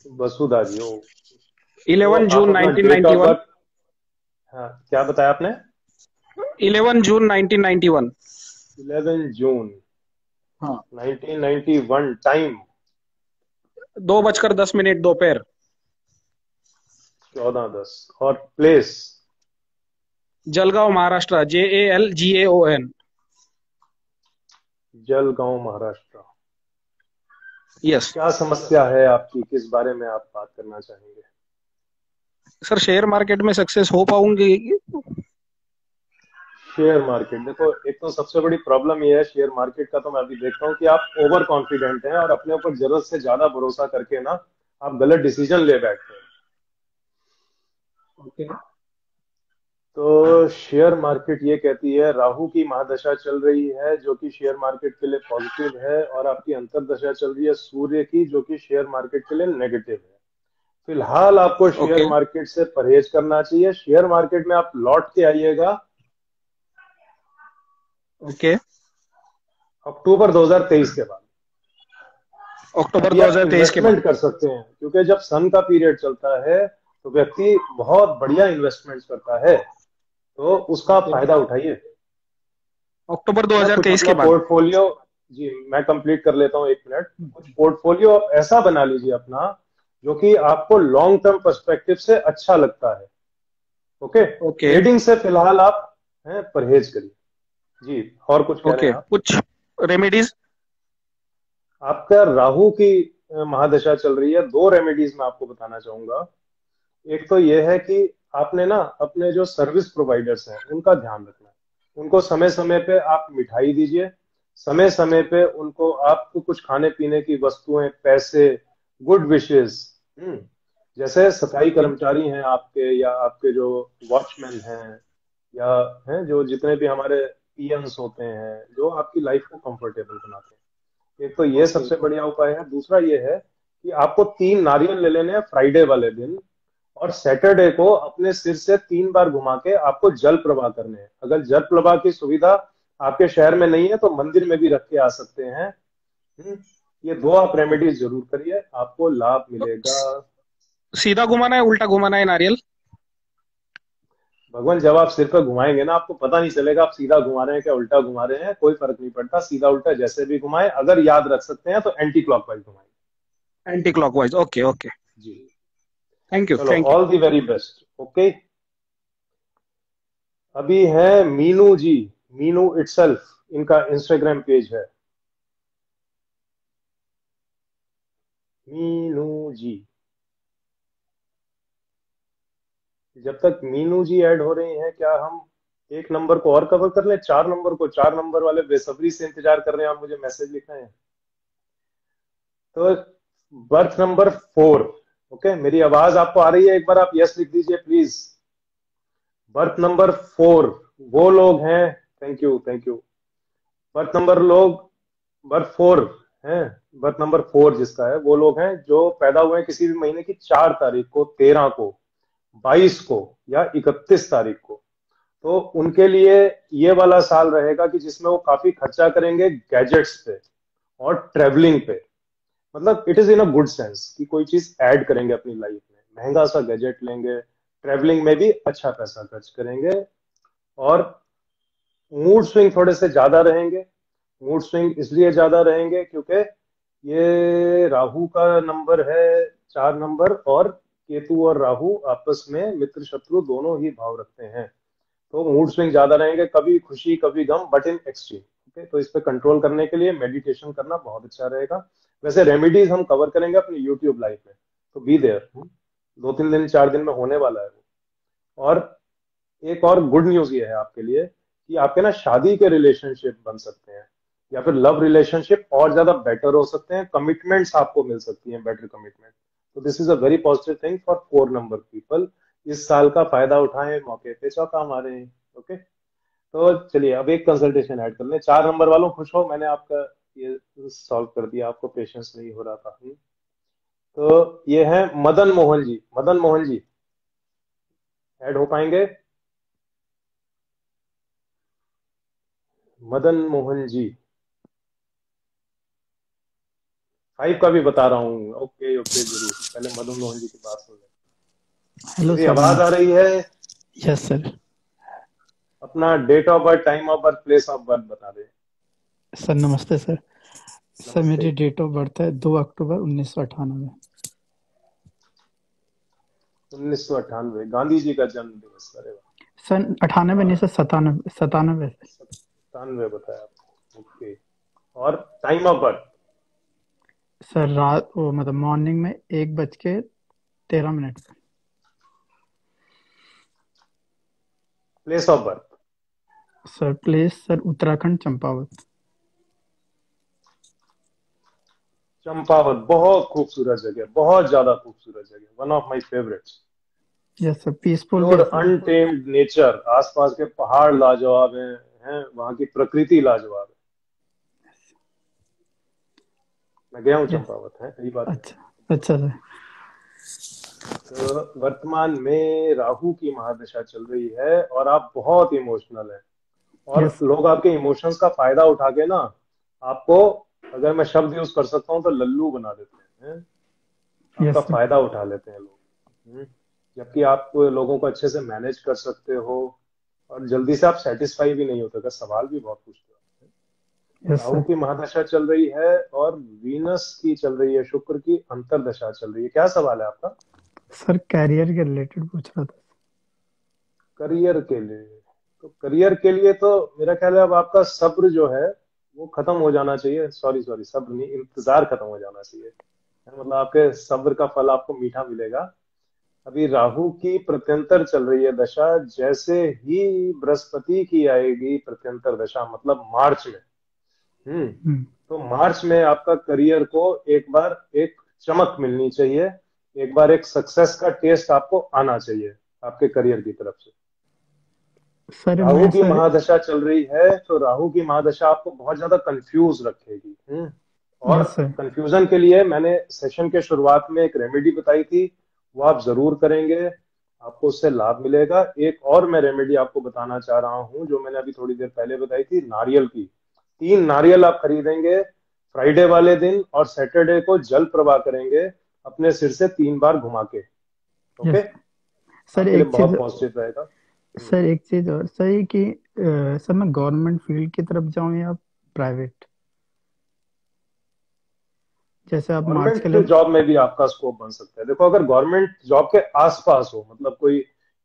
जी, 11 जून 1991। हाँ, क्या बताया आपने? 11 जून 1991। 11 जून, हाँ, 1991। टाइम 2:10 दोपहर, 14:10। और place? Jalgaon Maharashtra, JALGAON। Jalgaon Maharashtra, yes. क्या समस्या है आपकी, किस बारे में आप बात करना चाहेंगे? सर, शेयर मार्केट में सक्सेस हो पाऊंगी? शेयर मार्केट, देखो, एक तो सबसे बड़ी प्रॉब्लम ये है शेयर मार्केट का, तो मैं अभी देखता हूँ कि आप ओवर कॉन्फिडेंट हैं और अपने ऊपर जरूरत से ज्यादा भरोसा करके ना आप गलत डिसीजन ले बैठते हैं। ओके, तो शेयर मार्केट ये कहती है, राहु की महादशा चल रही है जो कि शेयर मार्केट के लिए पॉजिटिव है, और आपकी अंतर्दशा चल रही है सूर्य की जो कि शेयर मार्केट के लिए नेगेटिव है। फिलहाल आपको शेयर मार्केट से परहेज करना चाहिए। शेयर मार्केट में आप लौट के आइएगा। ओके, अक्टूबर 2023 के बाद, अक्टूबर 2023 के बाद कर सकते हैं, क्योंकि जब सन का पीरियड चलता है तो व्यक्ति बहुत बढ़िया इन्वेस्टमेंट करता है, तो उसका फायदा उठाइए। अक्टूबर 2023 के बाद पोर्टफोलियो जी मैं कंप्लीट कर लेता हूँ, 1 मिनट। कुछ पोर्टफोलियो आप ऐसा बना लीजिए अपना जो कि आपको लॉन्ग टर्म पर्सपेक्टिव से अच्छा लगता है। ओके, ट्रेडिंग से फिलहाल आप परहेज करिए जी। और कुछ कुछ रेमेडीज? आपका राहु की महादशा चल रही है, 2 रेमेडीज मैं आपको बताना चाहूंगा। एक तो यह है कि आपने ना अपने जो सर्विस प्रोवाइडर्स हैं उनका ध्यान रखना है। उनको समय समय पे आप मिठाई दीजिए, समय समय पे उनको आपको कुछ खाने पीने की वस्तुएं, पैसे, गुड विशेस। जैसे सफाई कर्मचारी हैं आपके, या आपके जो वॉचमैन हैं, या जो जितने भी हमारे पियंस होते हैं जो आपकी लाइफ को कंफर्टेबल बनाते हैं। एक तो ये सबसे बढ़िया उपाय है। दूसरा ये है कि आपको 3 नारियल ले लेने हैं फ्राइडे वाले दिन, और सैटरडे को अपने सिर से 3 बार घुमा के आपको जल प्रवाह करने हैं। अगर जल प्रवाह की सुविधा आपके शहर में नहीं है तो मंदिर में भी रख के आ सकते हैं। ये 2 आप रेमेडीज जरूर करिए, आपको लाभ मिलेगा। सीधा घुमाना है, उल्टा घुमाना है नारियल? भगवान, जब आप सिर पर घुमाएंगे ना आपको पता नहीं चलेगा आप सीधा घुमा रहे हैं क्या उल्टा घुमा रहे हैं, कोई फर्क नहीं पड़ता। सीधा उल्टा जैसे भी घुमाएं, अगर याद रख सकते हैं तो एंटी क्लॉकवाइज घुमाएं। Anti clockwise, okay okay ji, thank you, all the very best. Okay, अभी है मीनू जी, मीनू इटसेल्फ, इनका इंस्टाग्राम पेज है मीनू जी। जब तक मीनू जी ऐड हो रही हैं, क्या हम 1 नंबर को और कवर कर लें? 4 नंबर को, 4 नंबर वाले बेसब्री से इंतजार कर रहे हैं। आप मुझे मैसेज लिख रहे हैं, तो बर्थ नंबर 4। ओके मेरी आवाज आपको आ रही है? एक बार आप यस लिख दीजिए प्लीज। बर्थ नंबर 4 वो लोग हैं, थैंक यू। बर्थ नंबर 4 जिसका है वो लोग हैं जो पैदा हुए हैं किसी भी महीने की 4 तारीख को, 13 को, 22 को या 31 तारीख को। तो उनके लिए ये वाला साल रहेगा कि जिसमें वो काफी खर्चा करेंगे गैजेट्स पे और ट्रेवलिंग पे। मतलब it is in a good sense कि कोई चीज ऐड करेंगे अपनी लाइफ में, महंगा सा गैजेट लेंगे, ट्रैवलिंग में भी अच्छा पैसा खर्च करेंगे, और मूड स्विंग थोड़े से ज्यादा रहेंगे। मूड स्विंग इसलिए ज्यादा रहेंगे क्योंकि ये राहु का नंबर है 4 नंबर, और केतु और राहु आपस में मित्र शत्रु दोनों ही भाव रखते हैं, तो मूड स्विंग ज्यादा रहेंगे, कभी खुशी कभी गम, बट इन एक्सट्रीम। ओके, तो इस पे कंट्रोल करने के लिए मेडिटेशन करना बहुत अच्छा रहेगा। वैसे रेमेडीज हम कवर करेंगे अपने YouTube लाइव में, तो बी देयर। 2-3 दिन 4 दिन में होने वाला है। और एक और गुड न्यूज ये है आपके लिए कि आपके ना शादी के रिलेशनशिप बन सकते हैं, या फिर लव रिलेशनशिप और ज्यादा बेटर हो सकते हैं। कमिटमेंट्स आपको मिल सकती हैं, बेटर कमिटमेंट। तो this is a very positive thing for 4 number people. इस साल का फायदा उठाएं, मौके पे चौका मारें। ओके, तो चलिए अब एक कंसल्टेशन ऐड कर लें। 4 नंबर वालों खुश हो, मैंने आपका ये सॉल्व कर दिया, आपको पेशेंस नहीं हो रहा था। तो ये है मदन मोहन जी, मदन मोहन जी ऐड हो पाएंगे? मदन मोहन जी 5 का भी बता रहा हूँ। ओके ओके, जरूर। पहले मदन मोहन जी की बात हो जाए। हेलो सर, आवाज आ रही है? Yes sir. अपना date of birth, time of birth, place of birth बता दें। सर नमस्ते सर। नमस्ते। सर मेरी डेट ऑफ बर्थ है 2 अक्टूबर 1998। 1998 गांधी जी का जन्म दिवस। सर 98 नहीं सर 97 बताया आपको। ओके, और टाइम ऑफ बर्थ सर रात मतलब मॉर्निंग में 1:13 पर। Place of birth sir, place sir Uttarakhand Champawat. Champawat बहुत खूबसूरत जगह, बहुत ज्यादा खूबसूरत जगह, one of my favourites. Yes sir, peaceful और अनटेम्ड नेचर, आसपास के पहाड़ लाजवाब हैं, वहां की प्रकृति लाजवाब है। मैं गया हूँ चंपावत, है सही बात। अच्छा सर। तो वर्तमान में राहु की महादशा चल रही है और आप बहुत इमोशनल हैं, और लोग आपके इमोशंस का फायदा उठा के ना आपको, अगर मैं शब्द यूज कर सकता हूँ तो, लल्लू बना देते हैं, आपका फायदा उठा लेते हैं लोग। जबकि आप लोगों को अच्छे से मैनेज कर सकते हो, और जल्दी से आप सेटिस्फाई भी नहीं होते, सवाल भी बहुत पूछते हो। राहु की महादशा चल रही है और वीनस की चल रही है, शुक्र की अंतरदशा चल रही है। क्या सवाल है आपका सर? करियर के रिलेटेड पूछ रहा था। करियर के लिए तो, करियर के लिए तो मेरा ख्याल है अब आपका सब्र जो है वो खत्म हो जाना चाहिए। सॉरी सब्र नहीं, इंतजार खत्म हो जाना चाहिए। मतलब आपके सब्र का फल आपको मीठा मिलेगा। अभी राहु की प्रत्यंतर चल रही है दशा, जैसे ही बृहस्पति की आएगी प्रत्यंतर दशा, मतलब मार्च में। तो मार्च में आपका करियर को एक बार एक चमक मिलनी चाहिए, एक बार एक सक्सेस का टेस्ट आपको आना चाहिए आपके करियर की तरफ से। सर राहु की महादशा चल रही है, तो राहु की महादशा आपको बहुत ज्यादा कंफ्यूज रखेगी। और कंफ्यूजन के लिए मैंने सेशन के शुरुआत में एक रेमेडी बताई थी, वो आप जरूर करेंगे, आपको उससे लाभ मिलेगा। एक और मैं रेमेडी आपको बताना चाह रहा हूँ, जो मैंने अभी थोड़ी देर पहले बताई थी, नारियल की। 3 नारियल आप खरीदेंगे, फ्राइडे वाले दिन और सैटरडे को जल प्रवाह करेंगे अपने सिर से 3 बार घुमा के। ओके सर, एक बहुत पॉजिटिव रहेगा। सर एक चीज और सही कि सर मैं गवर्नमेंट फील्ड की तरफ जाऊं या प्राइवेट? जैसे आप मार्च के लिए जॉब में भी आपका स्कोप बन सकता है। देखो, अगर गवर्नमेंट जॉब के आसपास हो, मतलब कोई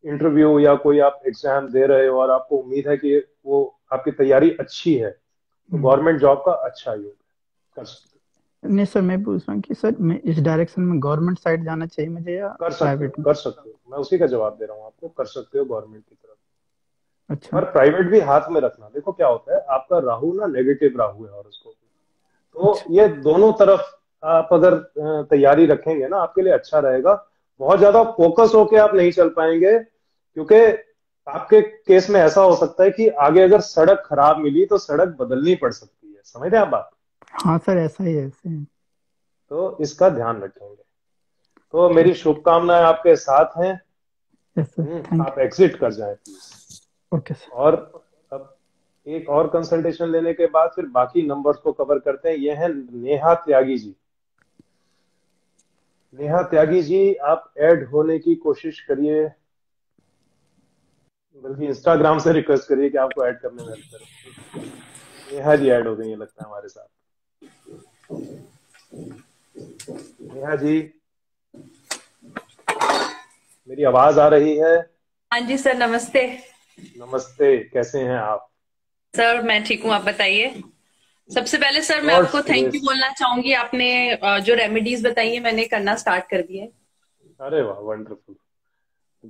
इंटरव्यू या कोई आप एग्जाम दे रहे हो और आपको उम्मीद है कि वो आपकी तैयारी अच्छी है, तो गवर्नमेंट जॉब का अच्छा योग कर सकते। नहीं सर, मैं पूछ रहा हूँ कि सर मैं इस डायरेक्शन में गवर्नमेंट साइड जाना चाहिए मुझे या प्राइवेट? कर सकते हो, मैं उसी का जवाब दे रहा हूँ आपको। कर सकते हो गवर्नमेंट की तरफ। अच्छा। और प्राइवेट भी हाथ में रखना। देखो क्या होता है, आपका राहु ना नेगेटिव राहु है, और उसको तो अच्छा। ये दोनों तरफ आप अगर तैयारी रखेंगे ना, आपके लिए अच्छा रहेगा। बहुत ज्यादा फोकस होके आप नहीं चल पाएंगे, क्योंकि आपके केस में ऐसा हो सकता है कि आगे अगर सड़क खराब मिली तो सड़क बदलनी पड़ सकती है। समझ रहे हैं आप बात? हाँ सर, ऐसा ही है। तो इसका ध्यान रखेंगे। तो मेरी शुभकामनाएं आपके साथ हैं। आप एग्जिट कर जाएं प्लीज। Okay sir. और अब एक और कंसल्टेशन लेने के बाद फिर बाकी नंबर्स को कवर करते हैं। ये हैं नेहा त्यागी जी। नेहा त्यागी जी, आप ऐड होने की कोशिश करिए, बल्कि इंस्टाग्राम से रिक्वेस्ट करिए कि आपको ऐड करने में हेल्प करें। नेहा जी ऐड हो गई है लगता है हमारे साथ। नेहा जी, मेरी आवाज आ रही है? हाँ जी सर, नमस्ते। नमस्ते, कैसे हैं आप? सर मैं ठीक हूँ, आप बताइए। सबसे पहले सर मैं आपको थैंक यू बोलना चाहूंगी, आपने जो रेमेडीज बताई है मैंने करना स्टार्ट कर दिया है। अरे वाह, wonderful.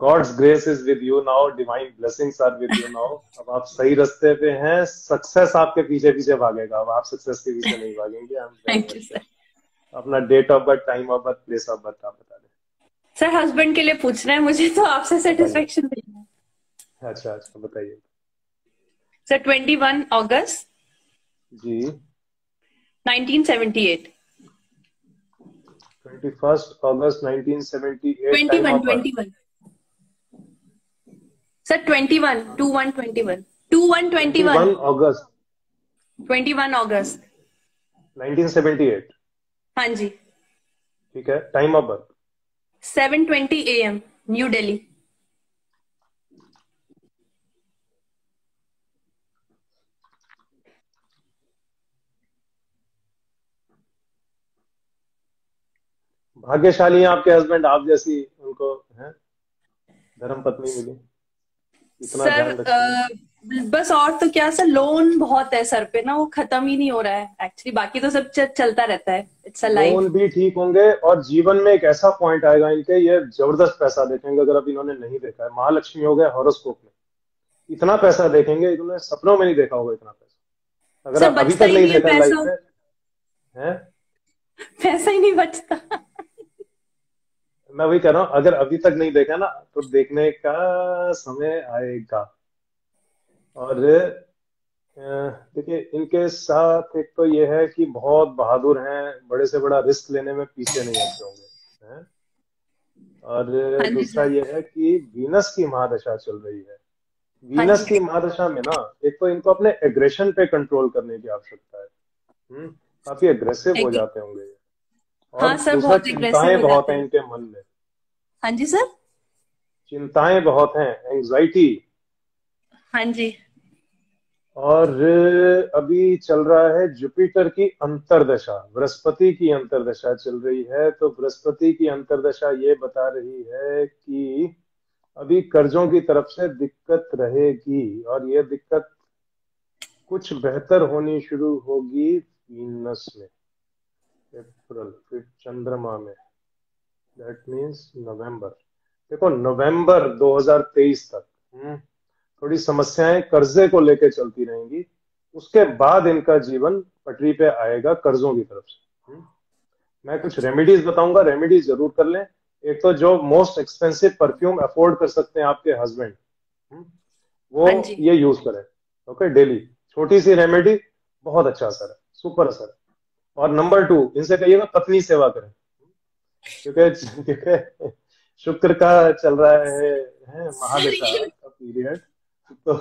God's grace is with you now, divine blessings are with you now। अब आप सही रास्ते पे हैं, सक्सेस आपके पीछे पीछे भागेगा। अब आप सक्सेस के पीछे नहीं भागेंगे। अपना date of birth, time of birth, place of birth आप बता दें। सर हस्बैंड के लिए पूछना है मुझे, तो आपसे सेटिस्फेक्शन देना है। अच्छा अच्छा बताइए सर। 21 अगस्त जी 1978। 21 अगस्त 1978। 21 सर 21 अगस्त 1978। हाँ जी ठीक है। Time of birth 7:20 AM new Delhi. भाग्यशाली हैं आपके हस्बैंड, आप जैसी उनको है धर्म पत्नी मिली। सर बस और तो क्या सर, लोन बहुत है सर पे ना, वो खत्म ही नहीं हो रहा है एक्चुअली, बाकी तो सब चलता रहता है। It's a life. लोन भी ठीक होंगे और जीवन में एक ऐसा पॉइंट आएगा इनके, ये जबरदस्त पैसा देखेंगे। अगर अब इन्होंने नहीं देखा है, महालक्ष्मी हो गए हॉरोस्कोप में, इतना पैसा देखेंगे इन्होंने सपनों में नहीं देखा होगा इतना पैसा। अगर आप अभी तक नहीं देखा लाइफ में, है पैसा ही नहीं बचता। मैं वही कह रहा हूँ, अगर अभी तक नहीं देखा ना तो देखने का समय आएगा। और देखिए इनके साथ एक तो ये है कि बहुत बहादुर हैं, बड़े से बड़ा रिस्क लेने में पीछे नहीं आते होंगे। और दूसरा ये है कि वीनस की महादशा चल रही है। वीनस की महादशा में ना एक तो इनको अपने एग्रेशन पे कंट्रोल करने की आवश्यकता है, काफी एग्रेसिव हो जाते होंगे। हाँ सर बहुत चिंताएं बहुत हैं इनके मन में। हाँ जी सर चिंताएं बहुत हैं, एंजाइटी। हाँ जी। और अभी चल रहा है जुपिटर की अंतरदशा, बृहस्पति की अंतरदशा चल रही है। तो बृहस्पति की अंतरदशा ये बता रही है कि अभी कर्जों की तरफ से दिक्कत रहेगी और ये दिक्कत कुछ बेहतर होनी शुरू होगी वीनस में, अप्रैल फिर चंद्रमा में, दैट मीन्स नवंबर। देखो नवंबर 2023 तक थोड़ी समस्याएं कर्जे को लेके चलती रहेंगी, उसके बाद इनका जीवन पटरी पे आएगा कर्जों की तरफ से। मैं कुछ रेमेडीज बताऊंगा, रेमेडीज जरूर कर लें। एक तो जो मोस्ट एक्सपेंसिव परफ्यूम अफोर्ड कर सकते हैं आपके हस्बैंड, वो ये यूज करें ओके डेली। छोटी सी रेमेडी बहुत अच्छा असर है, सुपर असर है। और नंबर 2, इनसे कहिएगा पत्नी सेवा करें, क्योंकि शुक्र का चल रहा है महादशा का पीरियड। तो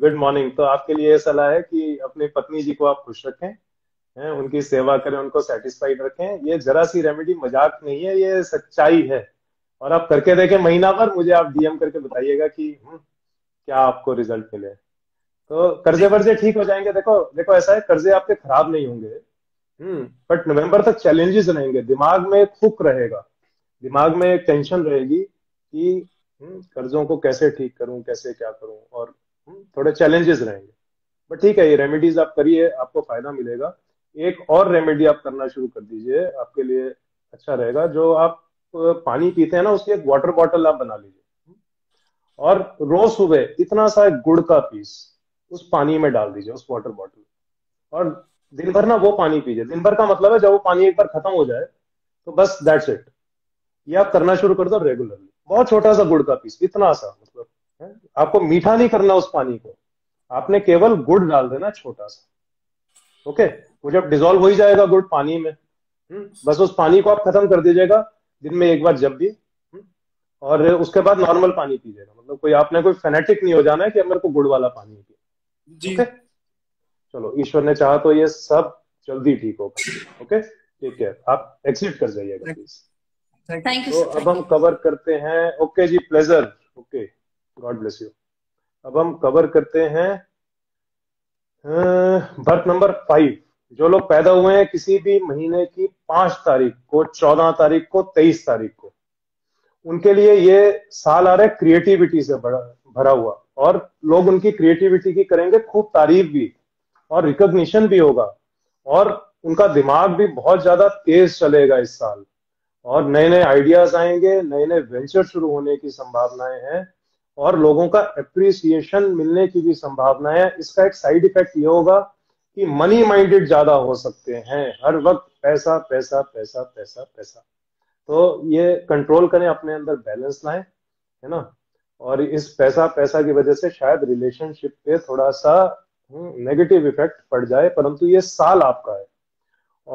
गुड मॉर्निंग। तो आपके लिए ये सलाह है कि अपने पत्नी जी को आप खुश रखें, हैं उनकी सेवा करें, उनको सेटिस्फाइड रखें। ये जरा सी रेमेडी मजाक नहीं है, ये सच्चाई है। और आप करके देखें महीना भर, मुझे आप डीएम करके बताइएगा कि क्या आपको रिजल्ट मिले। तो कर्जे वर्जे ठीक हो जाएंगे। देखो देखो ऐसा है, कर्जे आपके खराब नहीं होंगे बट नवंबर तक चैलेंजेस रहेंगे। दिमाग में एक हुक रहेगा, दिमाग में एक टेंशन रहेगी कि कर्जों को कैसे ठीक करूं, कैसे क्या करूं, और थोड़े चैलेंजेस रहेंगे। बट ठीक है, ये रेमेडीज आप करिए, आपको फायदा मिलेगा। एक और रेमेडी आप करना शुरू कर दीजिए, आपके लिए अच्छा रहेगा। जो आप पानी पीते हैं ना, उसकी एक वाटर बॉटल आप बना लीजिए और रोज सुबह इतना सा गुड़ का पीस उस पानी में डाल दीजिए, उस वाटर बॉटल में, और दिन भर ना वो पानी पीजिए। दिन भर का मतलब है जब वो पानी एक बार खत्म हो जाए तो बस दैट्स इट। ये आप करना शुरू कर दो रेगुलरली। बहुत छोटा सा गुड़ का पीस, इतना सा, मतलब है? आपको मीठा नहीं करना उस पानी को, आपने केवल गुड़ डाल देना छोटा सा ओके। वो जब डिजोल्व हो ही जाएगा गुड़ पानी में, बस उस पानी को आप खत्म कर दीजिएगा दिन में एक बार जब भी, और उसके बाद नॉर्मल पानी पीजिएगा। मतलब कोई आपने कोई फेनेटिक नहीं हो जाना है कि मेरे को गुड़ वाला पानी पिए जी okay? चलो ईश्वर ने चाहा तो ये सब जल्दी ठीक होगा ओके। ठीक है, आप एग्जिट कर जाइएगा प्लीज। Thank you. अब हम कवर करते हैं ओके जी, pleasure okay, God bless you. अब हम कवर करते हैं बर्थ नंबर 5। जो लोग पैदा हुए हैं किसी भी महीने की 5 तारीख को, 14 तारीख को, 23 तारीख को, उनके लिए ये साल आ रहा है क्रिएटिविटी से भरा हुआ। और लोग उनकी क्रिएटिविटी की करेंगे खूब तारीफ भी और रिकॉग्निशन भी होगा। और उनका दिमाग भी बहुत ज्यादा तेज चलेगा इस साल, और नए नए आइडियाज आएंगे, नए नए वेंचर शुरू होने की संभावनाएं हैं, और लोगों का एप्रिसिएशन मिलने की भी संभावना है। इसका एक साइड इफेक्ट ये होगा कि मनी माइंडेड ज्यादा हो सकते हैं, हर वक्त पैसा पैसा पैसा पैसा पैसा। तो ये कंट्रोल करें, अपने अंदर बैलेंस लाएं, है ना। और इस पैसा की वजह से शायद रिलेशनशिप पे थोड़ा सा नेगेटिव इफेक्ट पड़ जाए, परंतु ये साल आपका है।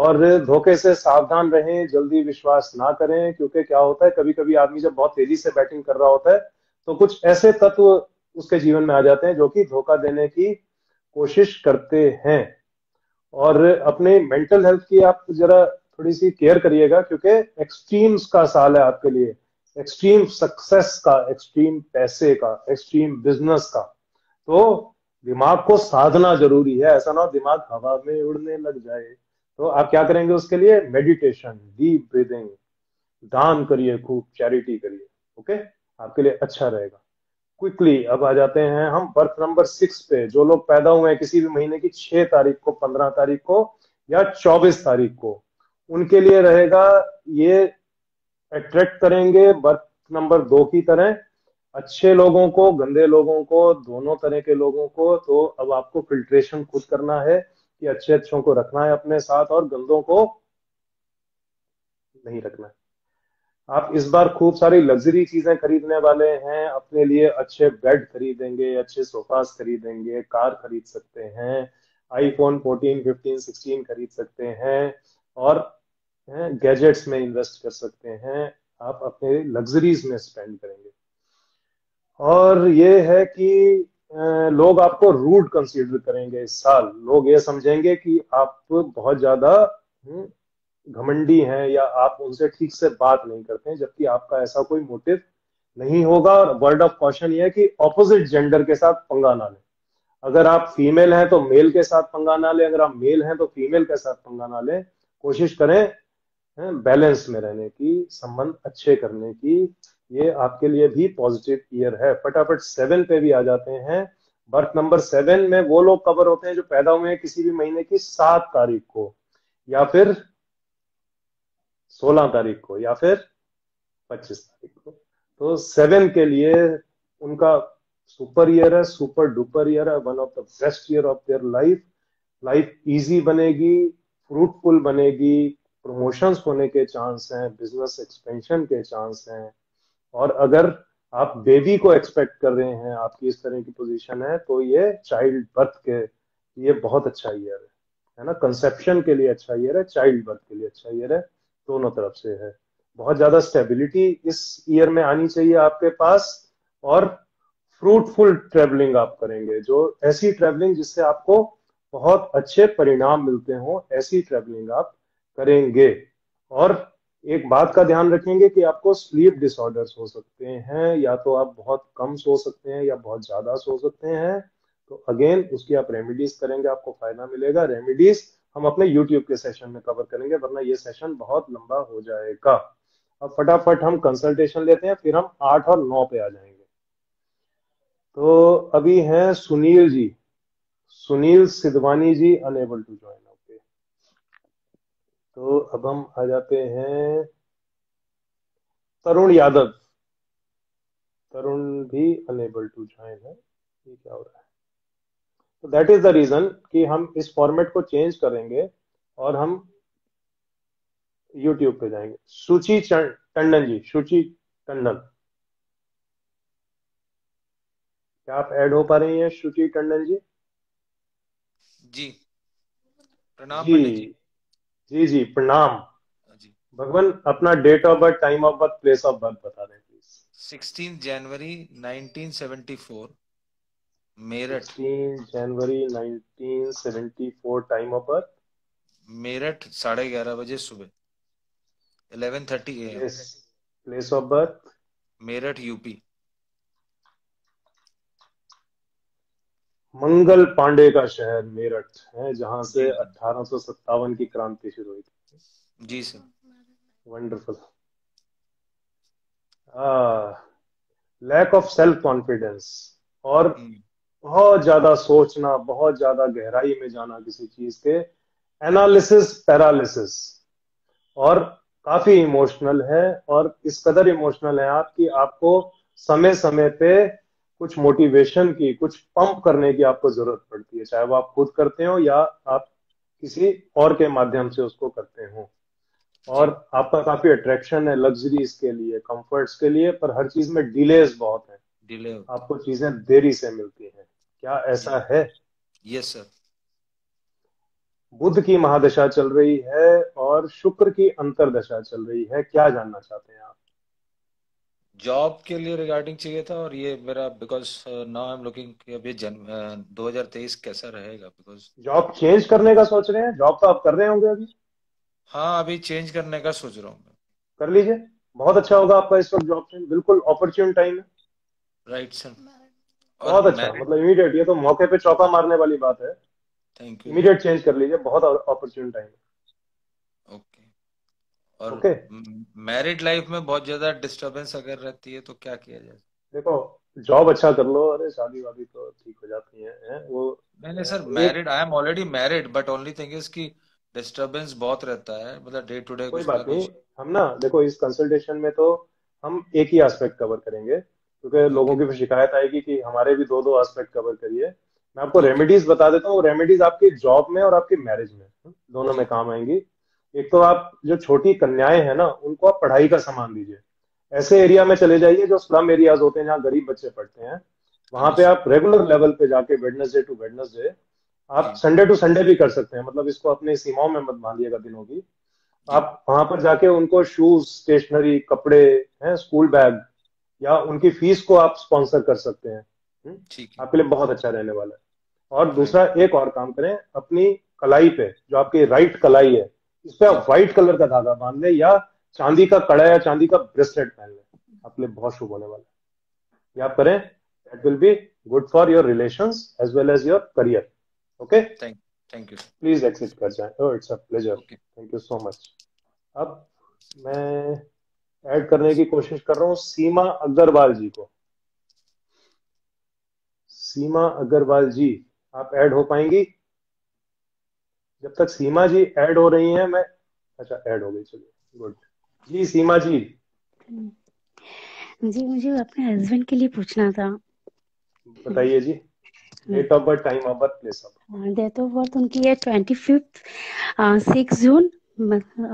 और धोखे से सावधान रहें, जल्दी विश्वास ना करें, क्योंकि क्या होता है कभी कभी आदमी जब बहुत तेजी से बैटिंग कर रहा होता है तो कुछ ऐसे तत्व उसके जीवन में आ जाते हैं जो कि धोखा देने की कोशिश करते हैं। और अपने मेंटल हेल्थ की आप जरा थोड़ी सी केयर करिएगा, क्योंकि एक्सट्रीम्स का साल है आपके लिए, एक्सट्रीम सक्सेस का, एक्सट्रीम पैसे का, एक्सट्रीम बिजनेस का। तो दिमाग को साधना जरूरी है, ऐसा ना हो दिमाग हवा में उड़ने लग जाए। तो आप क्या करेंगे उसके लिए, मेडिटेशन, डीप ब्रीदिंग, दान करिए, खूब चैरिटी करिए, ओके, आपके लिए अच्छा रहेगा। क्विकली अब आ जाते हैं हम बर्थ नंबर 6 पे। जो लोग पैदा हुए हैं किसी भी महीने की 6 तारीख को, 15 तारीख को या 24 तारीख को, उनके लिए रहेगा ये अट्रैक्ट करेंगे बर्थ नंबर 2 की तरह, अच्छे लोगों को, गंदे लोगों को, दोनों तरह के लोगों को। तो अब आपको फिल्ट्रेशन खुद करना है कि अच्छे अच्छों को रखना है अपने साथ और गंदों को नहीं रखना है। आप इस बार खूब सारी लग्जरी चीजें खरीदने वाले हैं, अपने लिए अच्छे बेड खरीदेंगे, अच्छे सोफास खरीदेंगे, कार खरीद सकते हैं, आईफोन 14, 15, 16 खरीद सकते हैं और गैजेट्स में इन्वेस्ट कर सकते हैं। आप अपने लग्जरीज में स्पेंड करेंगे। और ये है कि लोग आपको रूड कंसीडर करेंगे इस साल। लोग ये समझेंगे कि आप बहुत ज्यादा घमंडी हैं या आप उनसे ठीक से बात नहीं करते हैं, जबकि आपका ऐसा कोई मोटिव नहीं होगा। और वर्ड ऑफ कॉशन ये है कि ऑपोजिट जेंडर के साथ पंगा ना लें। अगर आप फीमेल हैं तो मेल के साथ पंगा ना लें, अगर आप मेल हैं तो फीमेल के साथ पंगा ना लें। कोशिश करें बैलेंस में रहने की, संबंध अच्छे करने की। ये आपके लिए भी पॉजिटिव ईयर है। फटाफट 7 पे भी आ जाते हैं। बर्थ नंबर 7 में वो लोग कवर होते हैं जो पैदा हुए हैं किसी भी महीने की 7 तारीख को या फिर 16 तारीख को या फिर 25 तारीख को। तो 7 के लिए उनका सुपर ईयर है, सुपर डुपर ईयर है, one of the best year of their life. Life easy बनेगी, फ्रूटफुल बनेगी, प्रमोशंस होने के चांस हैं, बिजनेस एक्सपेंशन के चांस हैं। और अगर आप बेबी को एक्सपेक्ट कर रहे हैं, आपकी इस तरह की पोजीशन है, तो ये चाइल्ड बर्थ के लिए बहुत अच्छा ईयर है ना। कंसेप्शन के लिए अच्छा ईयर है, चाइल्ड बर्थ के लिए अच्छा ईयर है, दोनों तरफ से है। बहुत ज्यादा स्टेबिलिटी इस ईयर में आनी चाहिए आपके पास। और फ्रूटफुल ट्रेवलिंग आप करेंगे, जो ऐसी ट्रेवलिंग जिससे आपको बहुत अच्छे परिणाम मिलते हों, ऐसी ट्रेवलिंग आप करेंगे। और एक बात का ध्यान रखेंगे कि आपको स्लीप डिसऑर्डर्स हो सकते हैं, या तो आप बहुत कम सो सकते हैं या बहुत ज्यादा सो सकते हैं। तो अगेन उसकी आप रेमेडीज करेंगे, आपको फायदा मिलेगा। रेमेडीज हम अपने YouTube के सेशन में कवर करेंगे, वरना ये सेशन बहुत लंबा हो जाएगा। अब फटाफट हम कंसल्टेशन लेते हैं, फिर हम 8 और 9 पे आ जाएंगे। तो अभी हैं Sunil ji, Sunil सिद्वानी ji, unable to join, okay. तो अब हम आ जाते हैं तरुण यादव। तरुण भी अनेबल टू ज्वाइन है, ये क्या हो रहा है? तो दैट इज द रीजन कि हम इस फॉर्मेट को चेंज करेंगे और हम YouTube पे जाएंगे। सुचि टंडन जी, सुचि टंडन, क्या आप ऐड हो पा रही हैं सुचि टंडन जी? जी प्रणाम जी। जी जी प्रणाम जी। भगवान अपना date of birth, time of birth, place of birth बता दें प्लीज। 16 जनवरी 1974 मेरठ। 16 जनवरी 1974, टाइम ऑफ बर्थ मेरठ, 11:30 बजे सुबह, 11:30 AM। Place of birth Meerut UP. Mangal Pandey का शहर मेरठ है, जहां से 1857 की क्रांति शुरू हुई थी। जी sir, wonderful. Lack of self confidence और बहुत ज्यादा सोचना, बहुत ज्यादा गहराई में जाना किसी चीज के, एनालिसिस पैरालिसिस, और काफी इमोशनल है। और इस कदर इमोशनल है आप कि आपको समय समय पे कुछ मोटिवेशन की, कुछ पंप करने की आपको जरूरत पड़ती है, चाहे वो आप खुद करते हो या आप किसी और के माध्यम से उसको करते हो। और आपका काफी अट्रैक्शन है लग्जरीज के लिए, कंफर्ट्स के लिए, पर हर चीज में डिलेज बहुत है, डिले आपको चीजें देरी से मिलती हैं, क्या ऐसा है? Yes sir. बुध की महादशा चल रही है और शुक्र की अंतरदशा चल रही है, क्या जानना चाहते हैं आप? जॉब के लिए रिगार्डिंग चाहिए था, और ये मेरा because now I am looking कि अभी 2023 कैसा रहेगा, बिकॉज जॉब चेंज करने का सोच रहे हैं। जॉब तो आप कर रहे होंगे अभी? हाँ, अभी चेंज करने का सोच रहा हूँ। कर लीजिए, बहुत अच्छा होगा आपका इस वक्त जॉब चेंज, बिल्कुल अपॉर्चुन टाइम है। राइट सर, बहुत अच्छा, मतलब इमीडिएट, ये तो मौके पे चौका मारने वाली बात है। Thank you. इमीडिएट चेंज कर लीजिए, बहुत अपॉर्चुन टाइम है। ओके। और मैरिड लाइफ में बहुत ज्यादा डिस्टरबेंस अगर रहती है तो क्या किया जाए? देखो, जॉब अच्छा कर लो, अरे शादी वादी तो ठीक हो जाती है वो। मैंने sir married, I am already married, but only thing is कि डिस्टरबेंस बहुत रहता है, मतलब डे टू डे। कोई बात नहीं, हम ना देखो इस कंसल्टेशन में तो हम एक ही एस्पेक्ट कवर करेंगे, क्योंकि लोगों की शिकायत आएगी कि हमारे भी दो दो एस्पेक्ट कवर करिए। मैं आपको रेमेडीज बता देता हूँ, रेमेडीज आपके जॉब में और आपके मैरिज में दोनों में काम आएंगी। एक तो आप जो छोटी कन्याएं हैं ना, उनको आप पढ़ाई का सामान दीजिए, ऐसे एरिया में चले जाइए जो स्लम एरियाज होते हैं जहाँ गरीब बच्चे पढ़ते हैं, वहां पे आप रेगुलर लेवल पे जाके वेडनेसडे टू वेडनेसडे, आप संडे टू संडे भी कर सकते हैं, मतलब इसको अपने सीमाओं में मत बांधिएगा दिनों की। आप वहां पर जाके उनको शूज, स्टेशनरी, कपड़े हैं, स्कूल बैग, या उनकी फीस को आप स्पॉन्सर कर सकते हैं, आपके लिए बहुत अच्छा रहने वाला है। और दूसरा एक और काम करें, अपनी कलाई पे जो आपकी राइट कलाई है, इस पे आप व्हाइट कलर का धागा बांध लें या चांदी का कड़ा या चांदी का ब्रेसलेट पहन लें, आपके लिए बहुत शुभ होने वाला है। ये आप करें, that will be good for your relations as well as your career. Okay, thank you. Please accept कर जाए। Oh, it's a pleasure, thank you so much. अब मैं ऐड करने की कोशिश कर रहा हूँ सीमा अग्रवाल जी को। सीमा अग्रवाल जी, आप ऐड हो पाएंगी? जब तक सीमा जी ऐड हो रही हैं, मैं अच्छा ऐड हो गई, चलिए गुड। जी सीमा जी। जी मुझे अपने हस्बैंड के लिए पूछना था। बताइए जी। Date of birth, time of birth, place of birth. Date of birth उनकी है 25 जून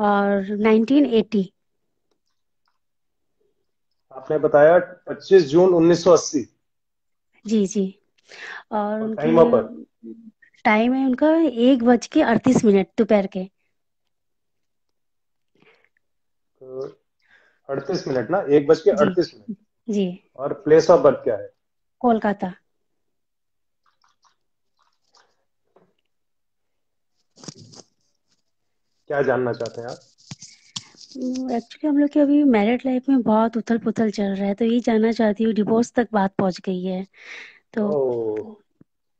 और 1980। आपने बताया 25 जून 1980। जी जी। और टाइम ऑफ बर्थ, टाइम है उनका 1:38 दोपहर के। 38 मिनट ना, 1:38। जी। और प्लेस ऑफ बर्थ क्या है? कोलकाता। क्या जानना चाहते हैं आप? एक्चुअली हम लोग की अभी मैरिड लाइफ में बहुत उथल पुथल चल रहा है, तो ये जानना चाहती हूँ, डिवोर्स तक बात पहुंच गई है तो।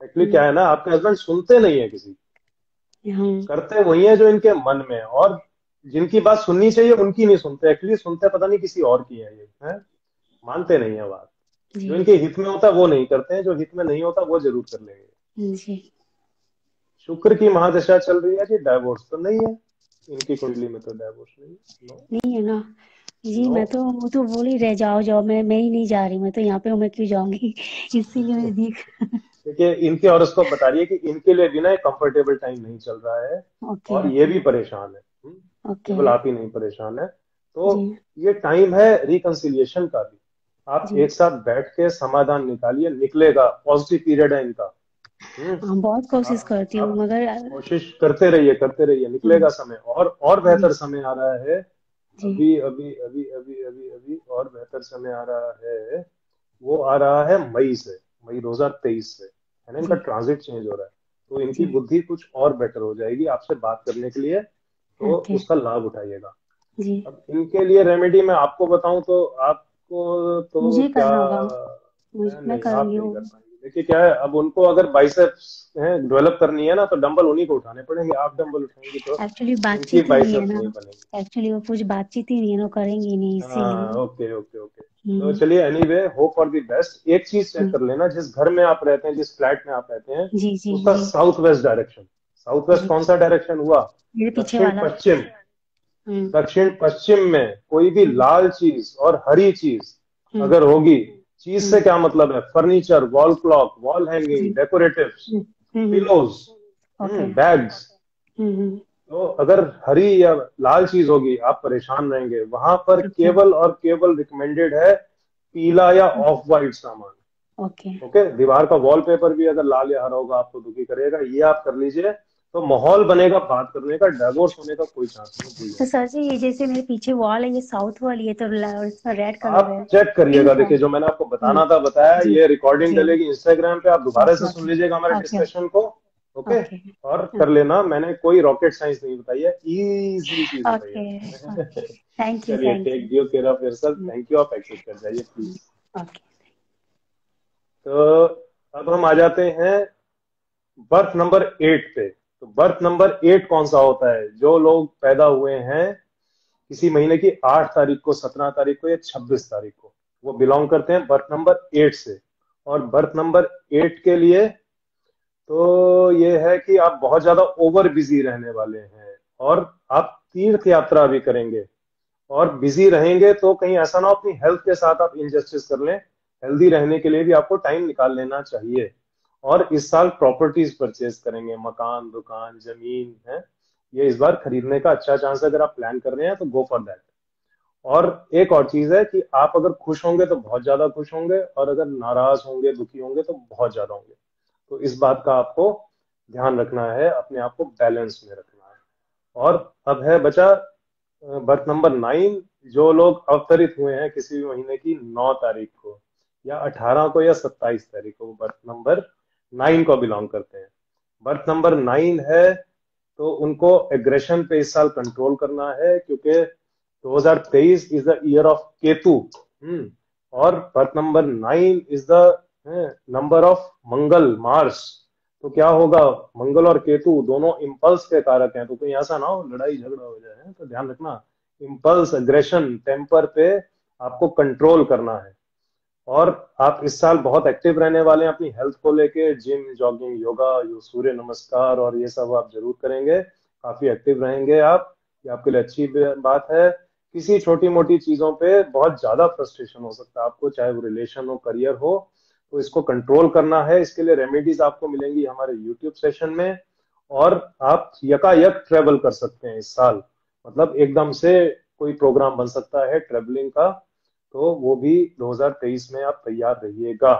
एक्चुअली क्या है ना, आपके हस्बैंड सुनते नहीं है किसी, करते वही है जो इनके मन में, और जिनकी बात सुननी चाहिए उनकी नहीं सुनते। एक्चुअली सुनते पता नहीं किसी और की है, ये है? मानते नहीं है बात, जो इनके हित में होता है वो नहीं करते हैं, जो हित में नहीं होता वो जरूर कर लेंगे। जी। शुक्र की महादशा चल रही है जी, डाइवोर्स तो नहीं है इनकी कुंडली में, तो डाइवोर्स नहीं है ना जी। मैं तो वो तो बोली रह जाओ जाओ, मैं ही नहीं जा रही, मैं तो यहाँ पे हूँ, मैं क्यों जाऊंगी, इसीलिए देखिए इनके हॉरोस्कोप बता रही है कि इनके लिए भी ना कंफर्टेबल टाइम नहीं चल रहा है। okay. और ये भी परेशान है। okay. आप ही नहीं परेशान है, तो ये टाइम है रिकंसिलिएशन का भी। आप एक साथ बैठ के समाधान निकालिए, निकलेगा, पॉजिटिव पीरियड है इनका। बहुत कोशिश करती हूँ मगर कोशिश करते रहिए, करते रहिए, निकलेगा समय। और बेहतर समय आ रहा है अभी अभी अभी अभी अभी अभी और बेहतर समय आ रहा है, वो आ रहा है मई से, मई 2023 से, है ना। इनका ट्रांजिट चेंज हो रहा है, तो इनकी बुद्धि कुछ और बेटर हो जाएगी आपसे बात करने के लिए, तो उसका लाभ उठाइएगा। अब इनके लिए रेमेडी मैं आपको बताऊं तो आपको तो क्या, देखिए क्या है, अब उनको अगर बाइसेप्स डेवलप करनी है ना, तो डंबल उन्हीं को उठाने पड़ेंगे। आप डंबल उठाएंगे तो एक्चुअली बातचीत नहीं बनेगी, एक्चुअली वो कुछ बातचीत ही नहीं है, वो करेंगे नहीं। ओके ओके ओके, तो चलिए anyway, hope for the best. एक चीज चेक कर लेना, जिस घर में आप रहते हैं, जिस फ्लैट में आप रहते हैं, उसका south west direction, south west कौन सा डायरेक्शन हुआ? दक्षिण पश्चिम। दक्षिण पश्चिम में कोई भी लाल चीज और हरी चीज अगर होगी, चीज से क्या मतलब है? Furniture, wall clock, wall hanging, decoratives, pillows, bags, तो अगर हरी या लाल चीज होगी आप परेशान रहेंगे, वहां पर केवल और केवल रिकमेंडेड है पीला या ऑफ वाइट सामान। ओके, दीवार का वॉलपेपर भी अगर लाल या हरा होगा आपको दुखी करेगा, ये आप कर लीजिए तो माहौल बनेगा बात करने का, डाइवोर्स होने का कोई चांस नहीं। तो सर जी ये जैसे मेरे पीछे वॉल है, ये साउथ वॉल, ये तो रेड कलर आप है, चेक करिएगा। देखिए जो मैंने आपको बताना था बताया, ये रिकॉर्डिंग डलेगी इंस्टाग्राम पे, आप दोबारा से सुन लीजिएगा हमारे डिस्कशन को। ओके, और कर लेना, मैंने कोई रॉकेट साइंस नहीं बताई है, इजी चीज बताई। Thank you, take due care of yourself. Thank you, आप एक्सेप्ट कर जाइए प्लीज। तो अब हम आ जाते हैं बर्थ नंबर 8 पे। तो बर्थ नंबर 8 कौन सा होता है? जो लोग पैदा हुए हैं किसी महीने की 8 तारीख को, 17 तारीख को या 26 तारीख को, वो बिलोंग करते हैं बर्थ नंबर 8 से। और बर्थ नंबर 8 के लिए तो ये है कि आप बहुत ज्यादा ओवर बिजी रहने वाले हैं, और आप तीर्थ यात्रा भी करेंगे और बिजी रहेंगे, तो कहीं ऐसा ना हो अपनी हेल्थ के साथ आप इनजस्टिस कर लें। हेल्दी रहने के लिए भी आपको टाइम निकाल लेना चाहिए। और इस साल प्रॉपर्टीज परचेज करेंगे, मकान, दुकान, जमीन है, ये इस बार खरीदने का अच्छा चांस है। अगर आप प्लान कर रहे हैं तो गो फॉर दैट। और एक और चीज है कि आप अगर खुश होंगे तो बहुत ज्यादा खुश होंगे, और अगर नाराज होंगे, दुखी होंगे तो बहुत ज्यादा होंगे। तो इस बात का आपको ध्यान रखना है, अपने आप को बैलेंस में रखना है। और अब है बचा बर्थ नंबर 9, जो लोग अवतरित हुए हैं किसी भी महीने की 9 तारीख को या 18 को या 27 तारीख को, बर्थ नंबर 9 को बिलोंग करते हैं। बर्थ नंबर 9 है तो उनको एग्रेशन पे इस साल कंट्रोल करना है, क्योंकि 2023 is the year of Ketu. और birth number 9 is the number of Mangal, Mars. तो क्या होगा, मंगल और केतु दोनों इम्पल्स के कारक हैं, तो कहीं ऐसा ना हो लड़ाई झगड़ा हो जाए, तो ध्यान रखना। इम्पल्स, एग्रेशन, टेम्पर पे आपको कंट्रोल करना है। और आप इस साल बहुत एक्टिव रहने वाले हैं अपनी हेल्थ को लेके, जिम, जॉगिंग, योगा, सूर्य नमस्कार और ये सब आप जरूर करेंगे। काफी एक्टिव रहेंगे आप, ये आपके लिए अच्छी बात है। किसी छोटी मोटी चीजों पे बहुत ज्यादा फ्रस्ट्रेशन हो सकता है आपको, चाहे वो रिलेशन हो, करियर हो, तो इसको कंट्रोल करना है। इसके लिए रेमेडीज आपको मिलेंगी हमारे यूट्यूब सेशन में। और आप यकायक ट्रेवल कर सकते हैं इस साल, मतलब एकदम से कोई प्रोग्राम बन सकता है ट्रेवलिंग का, तो वो भी 2023 में आप तैयार रहिएगा।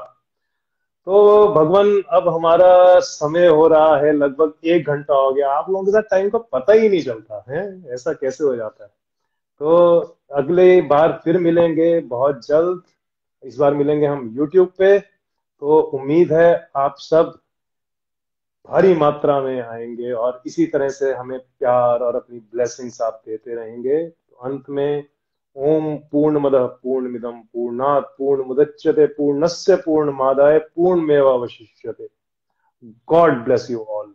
तो भगवान, अब हमारा समय हो रहा है लगभग 1 घंटा हो गया, आप लोगों के साथ टाइम का पता ही नहीं चलता है, ऐसा कैसे हो जाता है। तो अगले बार फिर मिलेंगे बहुत जल्द, इस बार मिलेंगे हम YouTube पे। तो उम्मीद है आप सब भारी मात्रा में आएंगे और इसी तरह से हमें प्यार और अपनी ब्लेसिंग्स आप देते रहेंगे। तो अंत में ओम पूर्णमदः पूर्णमिदं पूर्णात् पूर्णमुदच्यते पूर्णस्य पूर्णमादाय पूर्णमेव अवशिष्यते। God bless you all.